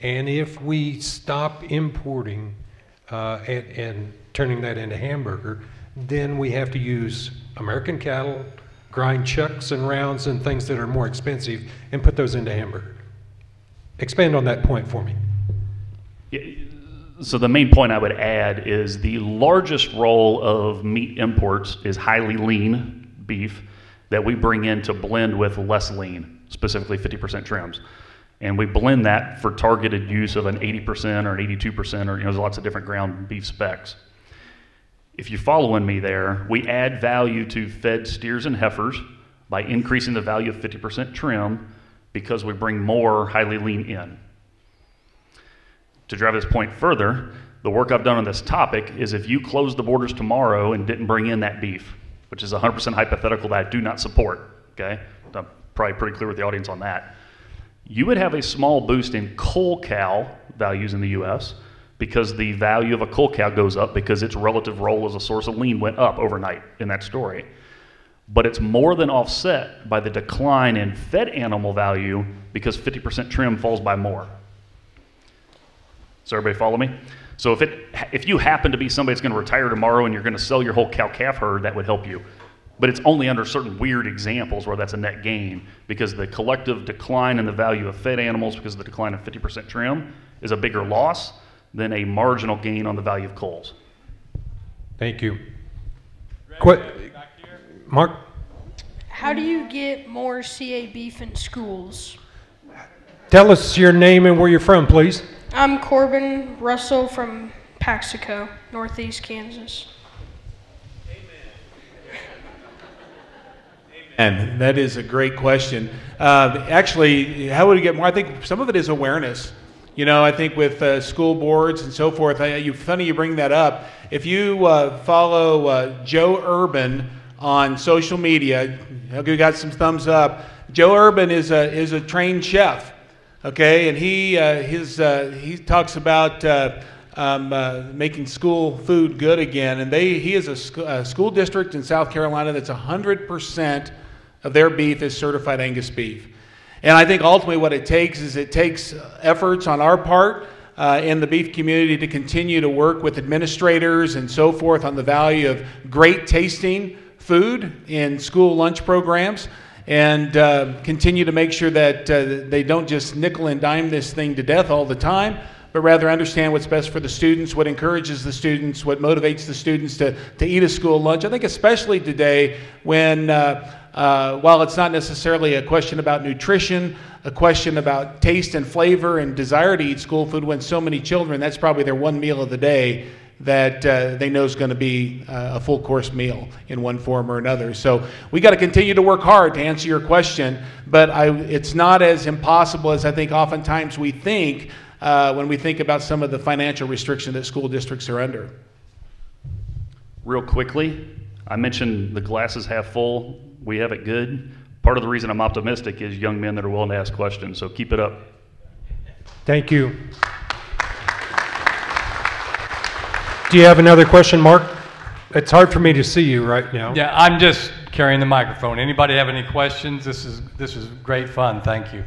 And if we stop importing uh, and, and turning that into hamburger, then we have to use American cattle, grind chucks and rounds and things that are more expensive, and put those into hamburger. Expand on that point for me. So the main point I would add is the largest role of meat imports is highly lean beef that we bring in to blend with less lean, specifically fifty percent trims. And we blend that for targeted use of an eighty percent or an eighty-two percent, or you know, there's lots of different ground beef specs. If you're following me there, we add value to fed steers and heifers by increasing the value of fifty percent trim, because we bring more highly lean in. To drive this point further, the work I've done on this topic is if you close the borders tomorrow and didn't bring in that beef, which is one hundred percent hypothetical that I do not support, okay? I'm probably pretty clear with the audience on that. You would have a small boost in cull cow values in the U S because the value of a cull cow goes up because its relative role as a source of lean went up overnight in that story. But it's more than offset by the decline in fed animal value because fifty percent trim falls by more. So everybody follow me? So if, it, if you happen to be somebody that's gonna retire tomorrow and you're gonna sell your whole cow-calf herd, that would help you. But it's only under certain weird examples where that's a net gain, because the collective decline in the value of fed animals because of the decline of fifty percent trim is a bigger loss than a marginal gain on the value of coals. Thank you. Greg, back here. Mark? How do you get more C A beef in schools? Tell us your name and where you're from, please. I'm Corbin Russell from Paxico, Northeast Kansas. And that is a great question. Uh, actually, how would we get more? I think some of it is awareness. You know, I think with uh, school boards and so forth, I, you, funny you bring that up. If you uh, follow uh, Joe Urban on social media, you got some thumbs up. Joe Urban is a, is a trained chef, okay? And he, uh, his, uh, he talks about uh, um, uh, making school food good again. And they, he is a, sc a school district in South Carolina that's one hundred percent of their beef is certified Angus beef. And I think ultimately what it takes is it takes efforts on our part uh, in the beef community to continue to work with administrators and so forth on the value of great tasting food in school lunch programs, and uh, continue to make sure that uh, they don't just nickel and dime this thing to death all the time, but rather understand what's best for the students, what encourages the students, what motivates the students to, to eat a school lunch. I think especially today when uh, Uh, while it's not necessarily a question about nutrition, a question about taste and flavor and desire to eat school food, when so many children, that's probably their one meal of the day that uh, they know is going to be uh, a full course meal in one form or another. So we got to continue to work hard to answer your question, but I, it's not as impossible as I think oftentimes we think uh, when we think about some of the financial restriction that school districts are under. Real quickly, I mentioned the glass is half full. We have it good. Part of the reason I'm optimistic is young men that are willing to ask questions, so keep it up. Thank you. Do you have another question, Mark? It's hard for me to see you right now. Yeah, I'm just carrying the microphone. Anybody have any questions? This is, this is great fun. Thank you.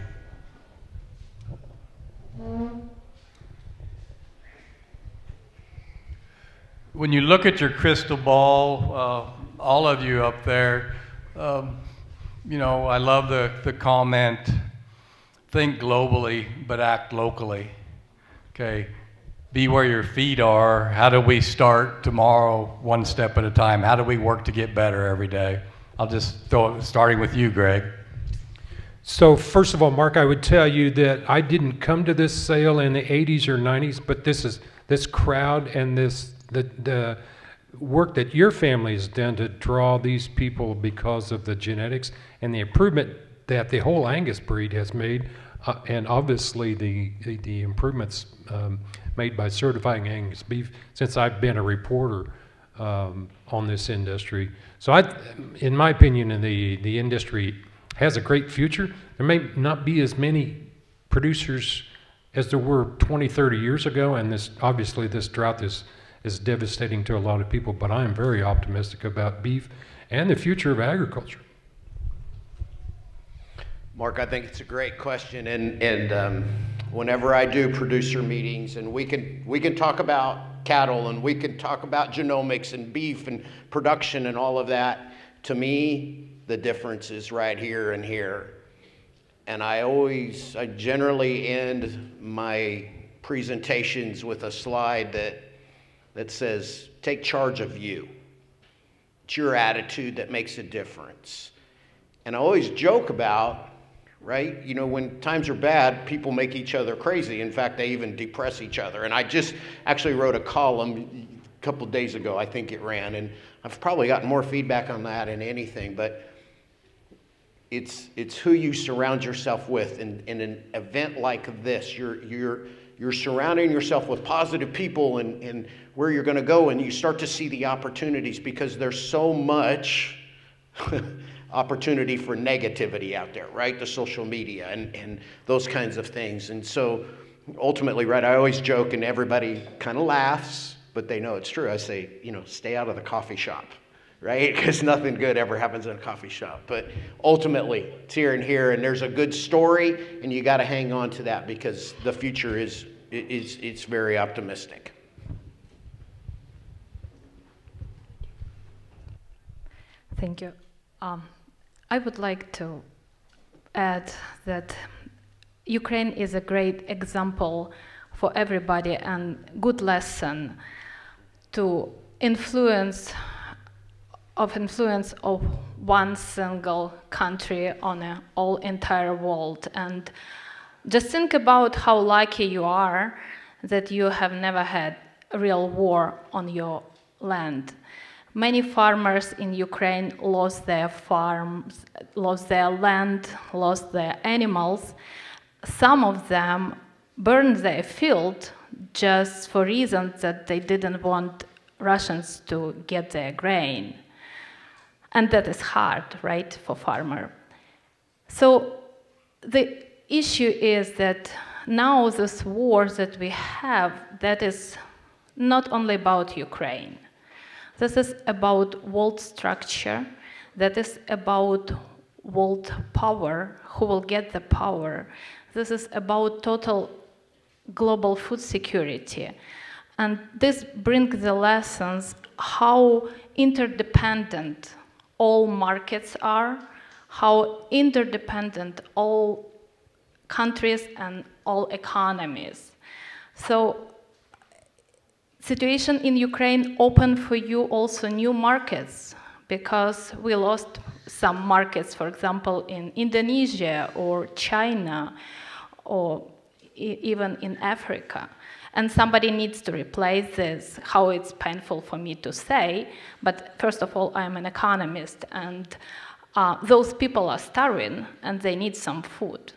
When you look at your crystal ball, uh, all of you up there, Um, you know, I love the, the comment, think globally, but act locally. Okay, be where your feet are. How do we start tomorrow one step at a time? How do we work to get better every day? I'll just throw it, starting with you, Greg. So first of all, Mark, I would tell you that I didn't come to this sale in the eighties or nineties, but this is, this crowd and this, the, the work that your family has done to draw these people because of the genetics and the improvement that the whole Angus breed has made, uh, and obviously the, the, the improvements um, made by certifying Angus beef since I've been a reporter um, on this industry. So I, in my opinion, in the, the industry has a great future. There may not be as many producers as there were twenty, thirty years ago, and this obviously this drought is is devastating to a lot of people, but I am very optimistic about beef and the future of agriculture. Mark, I think it's a great question, and, and um, whenever I do producer meetings, and we can, we can talk about cattle, and we can talk about genomics and beef and production and all of that. To me, the difference is right here and here. And I always, I generally end my presentations with a slide that that says, take charge of you. It's your attitude that makes a difference. And I always joke about, right, you know, when times are bad, people make each other crazy. In fact, they even depress each other. And I just actually wrote a column a couple days ago, I think it ran, and I've probably gotten more feedback on that than anything, but it's, it's who you surround yourself with in, in an event like this. You're, you're, you're surrounding yourself with positive people and, and where you're going to go, and you start to see the opportunities, because there's so much opportunity for negativity out there, right? The social media and, and those kinds of things. And so ultimately, right, I always joke and everybody kind of laughs, but they know it's true. I say, you know, stay out of the coffee shop, right? Because nothing good ever happens in a coffee shop. But ultimately, it's here and here, and there's a good story, and you got to hang on to that, because the future is, is, it's very optimistic. Thank you. Um, I would like to add that Ukraine is a great example for everybody and good lesson to influence of influence of one single country on a all entire world. And just think about how lucky you are that you have never had a real war on your land. Many farmers in Ukraine lost their farms, lost their land, lost their animals. Some of them burned their field just for reasons that they didn't want Russians to get their grain. And that is hard, right, for farmer. So the issue is that now this war that we have, that is not only about Ukraine. This is about world structure. That is about world power, who will get the power. This is about total global food security. And this brings the lessons how interdependent all markets are, how interdependent all countries and all economies. So situation in Ukraine opened for you also new markets, because we lost some markets, for example, in Indonesia or China or even in Africa. And somebody needs to replace this, how it's painful for me to say, but first of all, I'm an economist, and uh, those people are starving, and they need some food,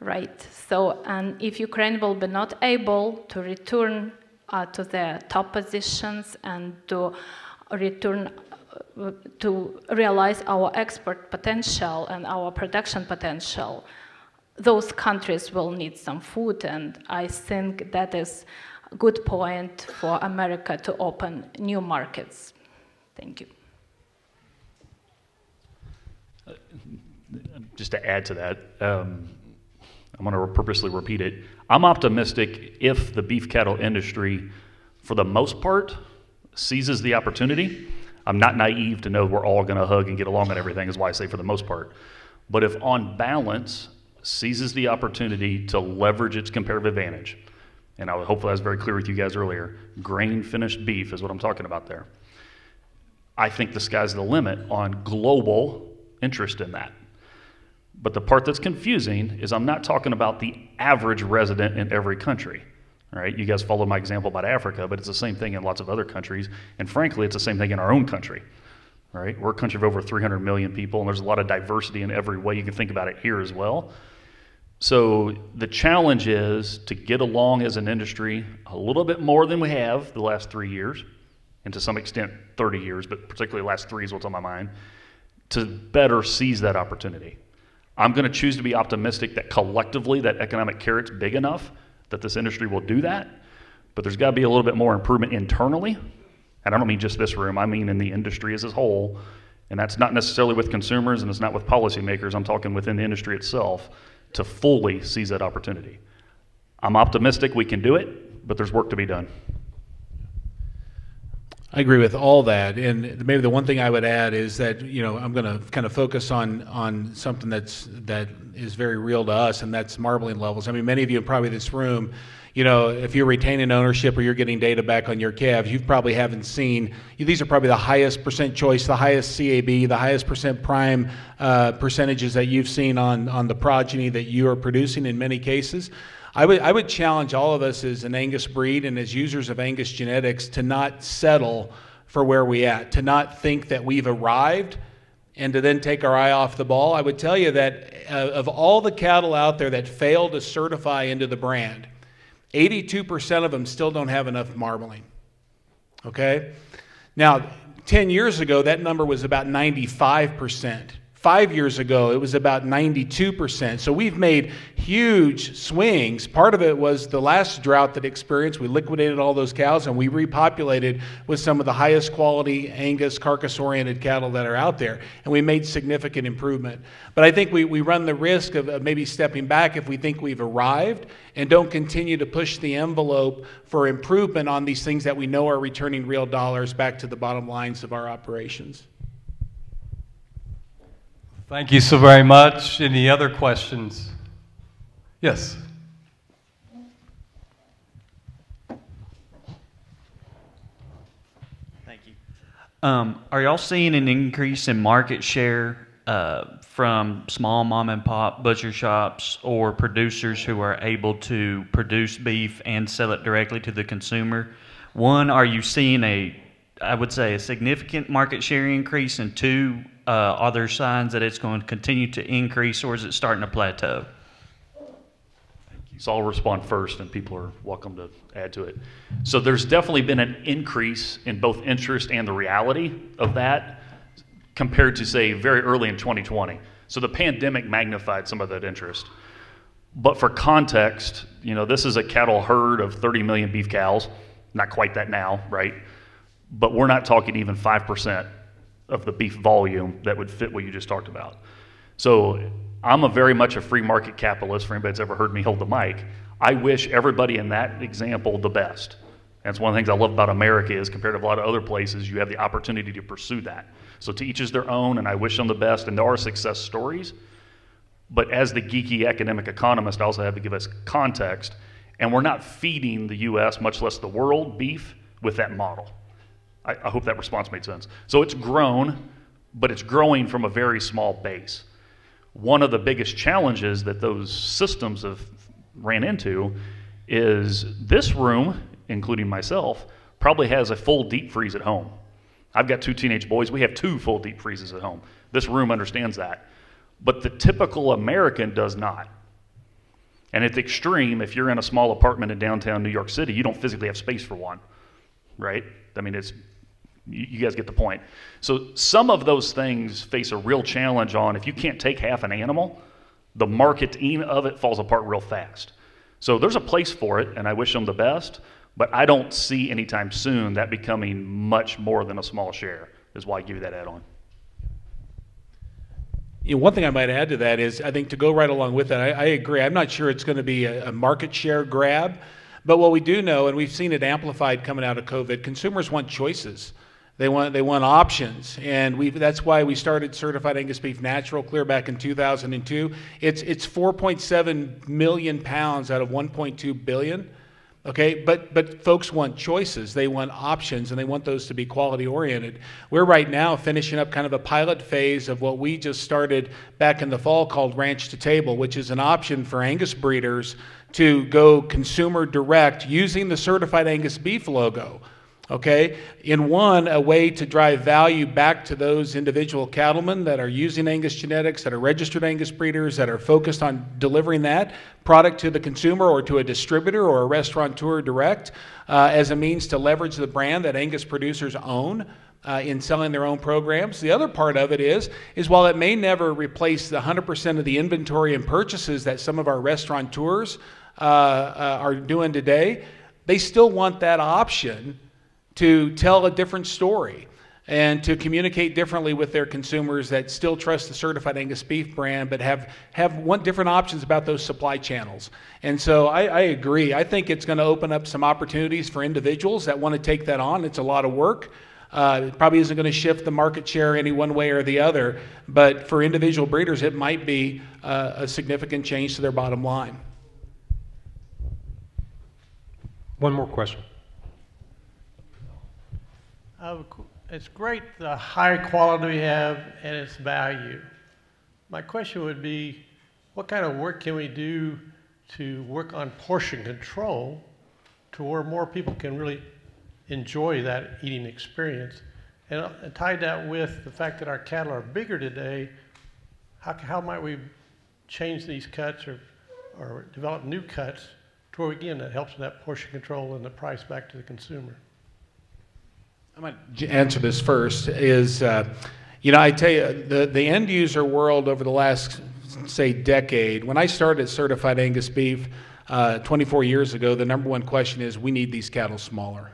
right? So, and if Ukraine will be not able to return uh, to their top positions and to return uh, to realize our export potential and our production potential, those countries will need some food, and I think that is a good point for America to open new markets. Thank you. Uh, just to add to that, um, I'm going to purposely repeat it. I'm optimistic if the beef cattle industry, for the most part, seizes the opportunity. I'm not naive to know we're all going to hug and get along on everything, is why I say for the most part. But if on balance, seizes the opportunity to leverage its comparative advantage. And I would, hopefully I was very clear with you guys earlier, grain finished beef is what I'm talking about there. I think the sky's the limit on global interest in that. But the part that's confusing is I'm not talking about the average resident in every country. All right, you guys follow my example about Africa, but it's the same thing in lots of other countries. And frankly, it's the same thing in our own country. All right, we're a country of over three hundred million people, and there's a lot of diversity in every way you can think about it here as well. So the challenge is to get along as an industry a little bit more than we have the last three years, and to some extent thirty years, but particularly the last three is what's on my mind, to better seize that opportunity. I'm going to choose to be optimistic that collectively that economic carrot's big enough that this industry will do that, but there's got to be a little bit more improvement internally, and I don't mean just this room, I mean in the industry as a whole, and that's not necessarily with consumers and it's not with policymakers, I'm talking within the industry itself, to fully seize that opportunity. I'm optimistic we can do it, but there's work to be done. I agree with all that, and maybe the one thing I would add is that, you know, I'm going to kind of focus on on something that's that is very real to us, and that's marbling levels. I mean, many of you probably in this room, you know, if you're retaining ownership or you're getting data back on your calves, you probably haven't seen, these are probably the highest percent choice, the highest C A B, the highest percent prime uh, percentages that you've seen on, on the progeny that you are producing in many cases. I would, I would challenge all of us as an Angus breed and as users of Angus genetics to not settle for where we're at, to not think that we've arrived and to then take our eye off the ball. I would tell you that uh, of all the cattle out there that fail to certify into the brand, eighty-two percent of them still don't have enough marbling, okay? Now, ten years ago, that number was about ninety-five percent. Five years ago, it was about ninety-two percent. So we've made huge swings. Part of it was the last drought that experienced. We liquidated all those cows and we repopulated with some of the highest quality Angus carcass-oriented cattle that are out there. And we made significant improvement. But I think we, we run the risk of, of maybe stepping back if we think we've arrived and don't continue to push the envelope for improvement on these things that we know are returning real dollars back to the bottom lines of our operations. Thank you so very much. Any other questions? Yes. Um, are y'all seeing an increase in market share uh, from small mom and pop butcher shops or producers who are able to produce beef and sell it directly to the consumer? One, are you seeing a, I would say, a significant market share increase? And two, uh, are there signs that it's going to continue to increase, or is it starting to plateau? So I'll respond first, and people are welcome to add to it. So there's definitely been an increase in both interest and the reality of that compared to, say, very early in twenty twenty. So the pandemic magnified some of that interest. But for context, you know, this is a cattle herd of thirty million beef cows. Not quite that now, right? But we're not talking even five percent of the beef volume that would fit what you just talked about. So I'm a very much a free market capitalist, for anybody that's ever heard me hold the mic. I wish everybody in that example the best. That's one of the things I love about America is compared to a lot of other places, you have the opportunity to pursue that. So to each is their own, and I wish them the best, and there are success stories. But as the geeky academic economist, I also have to give us context, and we're not feeding the U S, much less the world, beef with that model. I, I hope that response made sense. So it's grown, but it's growing from a very small base. One of the biggest challenges that those systems have ran into is this room, including myself, probably has a full deep freeze at home. I've got two teenage boys. We have two full deep freezes at home. This room understands that. But the typical American does not. And at the extreme, if you're in a small apartment in downtown New York City, you don't physically have space for one, right? I mean, it's... you guys get the point. So some of those things face a real challenge on if you can't take half an animal, the marketing of it falls apart real fast. So there's a place for it, and I wish them the best, but I don't see anytime soon that becoming much more than a small share, is why I give you that add-on. You know, one thing I might add to that is, I think to go right along with that, I, I agree. I'm not sure it's going to be a, a market share grab, but what we do know, and we've seen it amplified coming out of COVID, consumers want choices. They want, they want options, and we that's why we started Certified Angus Beef Natural Clear back in two thousand two. It's, it's four point seven million pounds out of one point two billion, okay? But, but folks want choices. They want options, and they want those to be quality-oriented. We're right now finishing up kind of a pilot phase of what we just started back in the fall called Ranch to Table, which is an option for Angus breeders to go consumer direct using the Certified Angus Beef logo. Okay, in one, a way to drive value back to those individual cattlemen that are using Angus genetics, that are registered Angus breeders, that are focused on delivering that product to the consumer or to a distributor or a restaurateur direct uh, as a means to leverage the brand that Angus producers own uh, in selling their own programs. The other part of it is, is while it may never replace the one hundred percent of the inventory and purchases that some of our restaurateurs uh, uh, are doing today, they still want that option to tell a different story and to communicate differently with their consumers that still trust the Certified Angus Beef brand, but have, have want different options about those supply channels. And so I, I agree. I think it's gonna open up some opportunities for individuals that wanna take that on. It's a lot of work. Uh, it probably isn't gonna shift the market share any one way or the other, but for individual breeders, it might be uh, a significant change to their bottom line. One more question. Uh, it's great the high quality we have and its value. My question would be, what kind of work can we do to work on portion control to where more people can really enjoy that eating experience? And uh, tied that with the fact that our cattle are bigger today, how, how might we change these cuts or, or develop new cuts to where, again, that helps with that portion control and the price back to the consumer? I might answer this first, is, uh, you know, I tell you, the, the end user world over the last, say, decade, when I started Certified Angus Beef uh, twenty-four years ago, the number one question is, we need these cattle smaller.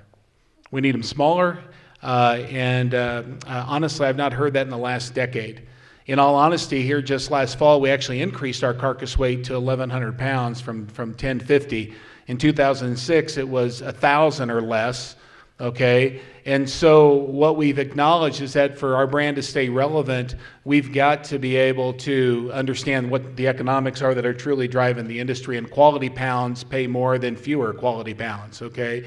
We need them smaller, uh, and uh, uh, honestly, I've not heard that in the last decade. In all honesty, here just last fall, we actually increased our carcass weight to eleven hundred pounds from, from ten fifty. In two thousand six, it was one thousand or less. Okay, and so what we've acknowledged is that for our brand to stay relevant, we've got to be able to understand what the economics are that are truly driving the industry, and quality pounds pay more than fewer quality pounds, okay?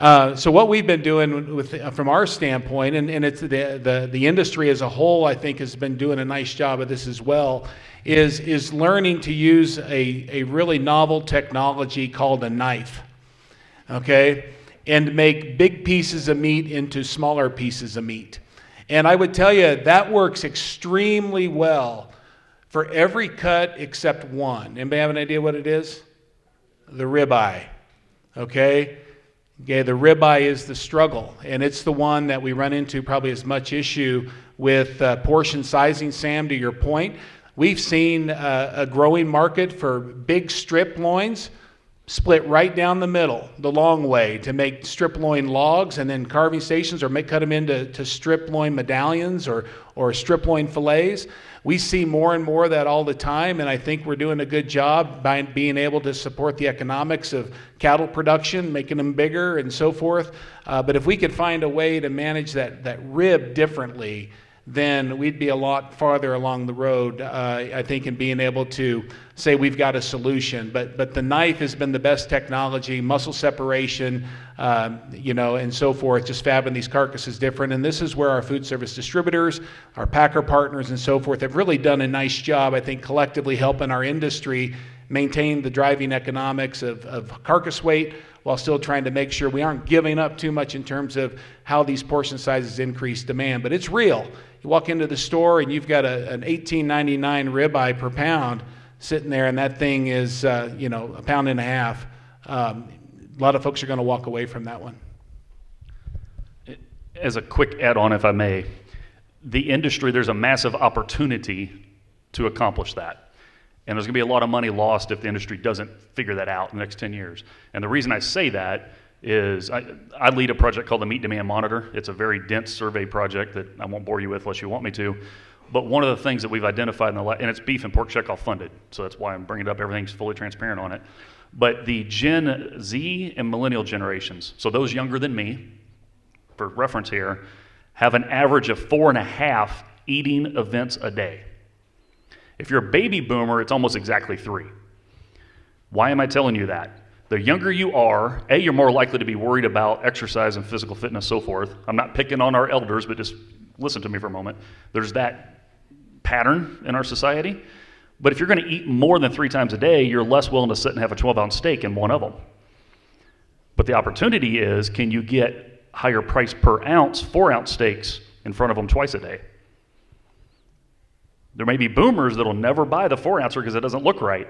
Uh, so what we've been doing with, uh, from our standpoint, and, and it's the, the, the industry as a whole, I think, has been doing a nice job of this as well, is, is learning to use a, a really novel technology called a knife, okay, and make big pieces of meat into smaller pieces of meat. And I would tell you that works extremely well for every cut except one. Anybody have an idea what it is? The ribeye, okay? Okay, the ribeye is the struggle, and it's the one that we run into probably as much issue with uh, portion sizing, Sam, to your point. We've seen uh, a growing market for big strip loins split right down the middle, the long way, to make strip loin logs, and then carving stations or make, cut them into to strip loin medallions or, or strip loin fillets. We see more and more of that all the time, and I think we're doing a good job by being able to support the economics of cattle production, making them bigger and so forth. Uh, but if we could find a way to manage that, that rib differently, then we'd be a lot farther along the road, uh, I think, in being able to say we've got a solution. But, but the knife has been the best technology, muscle separation, um, you know, and so forth, just fabbing these carcasses different. And this is where our food service distributors, our packer partners, and so forth have really done a nice job, I think, collectively helping our industry maintain the driving economics of, of carcass weight, while still trying to make sure we aren't giving up too much in terms of how these portion sizes increase demand. But it's real. You walk into the store and you've got a, an eighteen ninety-nine ribeye per pound sitting there, and that thing is, uh, you know, a pound and a half. Um, a lot of folks are going to walk away from that one. As a quick add-on, if I may, the industry, there's a massive opportunity to accomplish that. And there's going to be a lot of money lost if the industry doesn't figure that out in the next ten years. And the reason I say that is I, I lead a project called the Meat Demand Monitor. It's a very dense survey project that I won't bore you with unless you want me to. But one of the things that we've identified, in the, and it's beef and pork checkoff funded, so that's why I'm bringing it up. Everything's fully transparent on it. But the Gen Z and millennial generations, so those younger than me, for reference here, have an average of four and a half eating events a day. If you're a baby boomer, it's almost exactly three. Why am I telling you that? The younger you are, A, you're more likely to be worried about exercise and physical fitness, so forth. I'm not picking on our elders, but just listen to me for a moment. There's that pattern in our society. But if you're going to eat more than three times a day, you're less willing to sit and have a twelve ounce steak in one of them. But the opportunity is, can you get higher price per ounce, four ounce steaks in front of them twice a day? There may be boomers that'll never buy the four ouncer because it doesn't look right.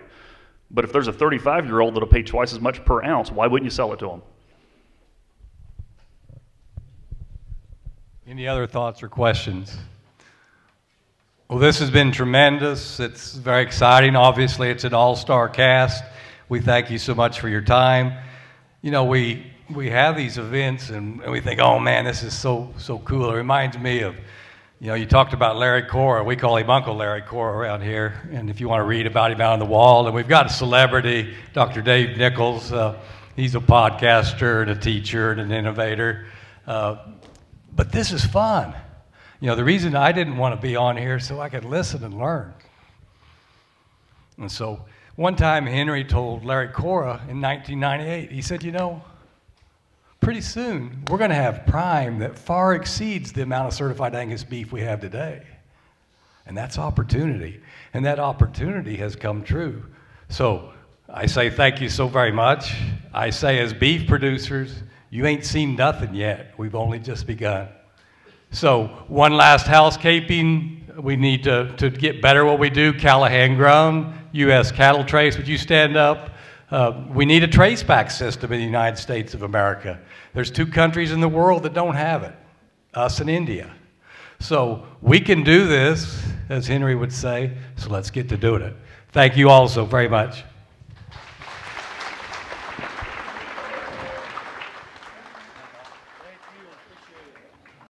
But if there's a thirty-five year old that'll pay twice as much per ounce, why wouldn't you sell it to them? Any other thoughts or questions? Well, this has been tremendous. It's very exciting. Obviously, it's an all-star cast. We thank you so much for your time. You know, we, we have these events and, and we think, oh man, this is so, so cool. It reminds me of, you know, you talked about Larry Corah. We call him Uncle Larry Corah around here. And if you want to read about him out on the wall, and we've got a celebrity, Doctor Dave Nichols. Uh, he's a podcaster and a teacher and an innovator. Uh, but this is fun. You know, the reason I didn't want to be on here is so I could listen and learn. And so one time Henry told Larry Corah in nineteen ninety-eight, he said, you know, pretty soon, we're going to have prime that far exceeds the amount of certified Angus beef we have today. And that's opportunity. And that opportunity has come true. So I say thank you so very much. I say as beef producers, you ain't seen nothing yet. We've only just begun. So one last housekeeping. We need to, to get better what we do. Callahan Grum, U S Cattle Trace, would you stand up? Uh, we need a trace back system in the United States of America. There's two countries in the world that don't have it, us and India. So we can do this, as Henry would say, so let's get to doing it. Thank you all so very much.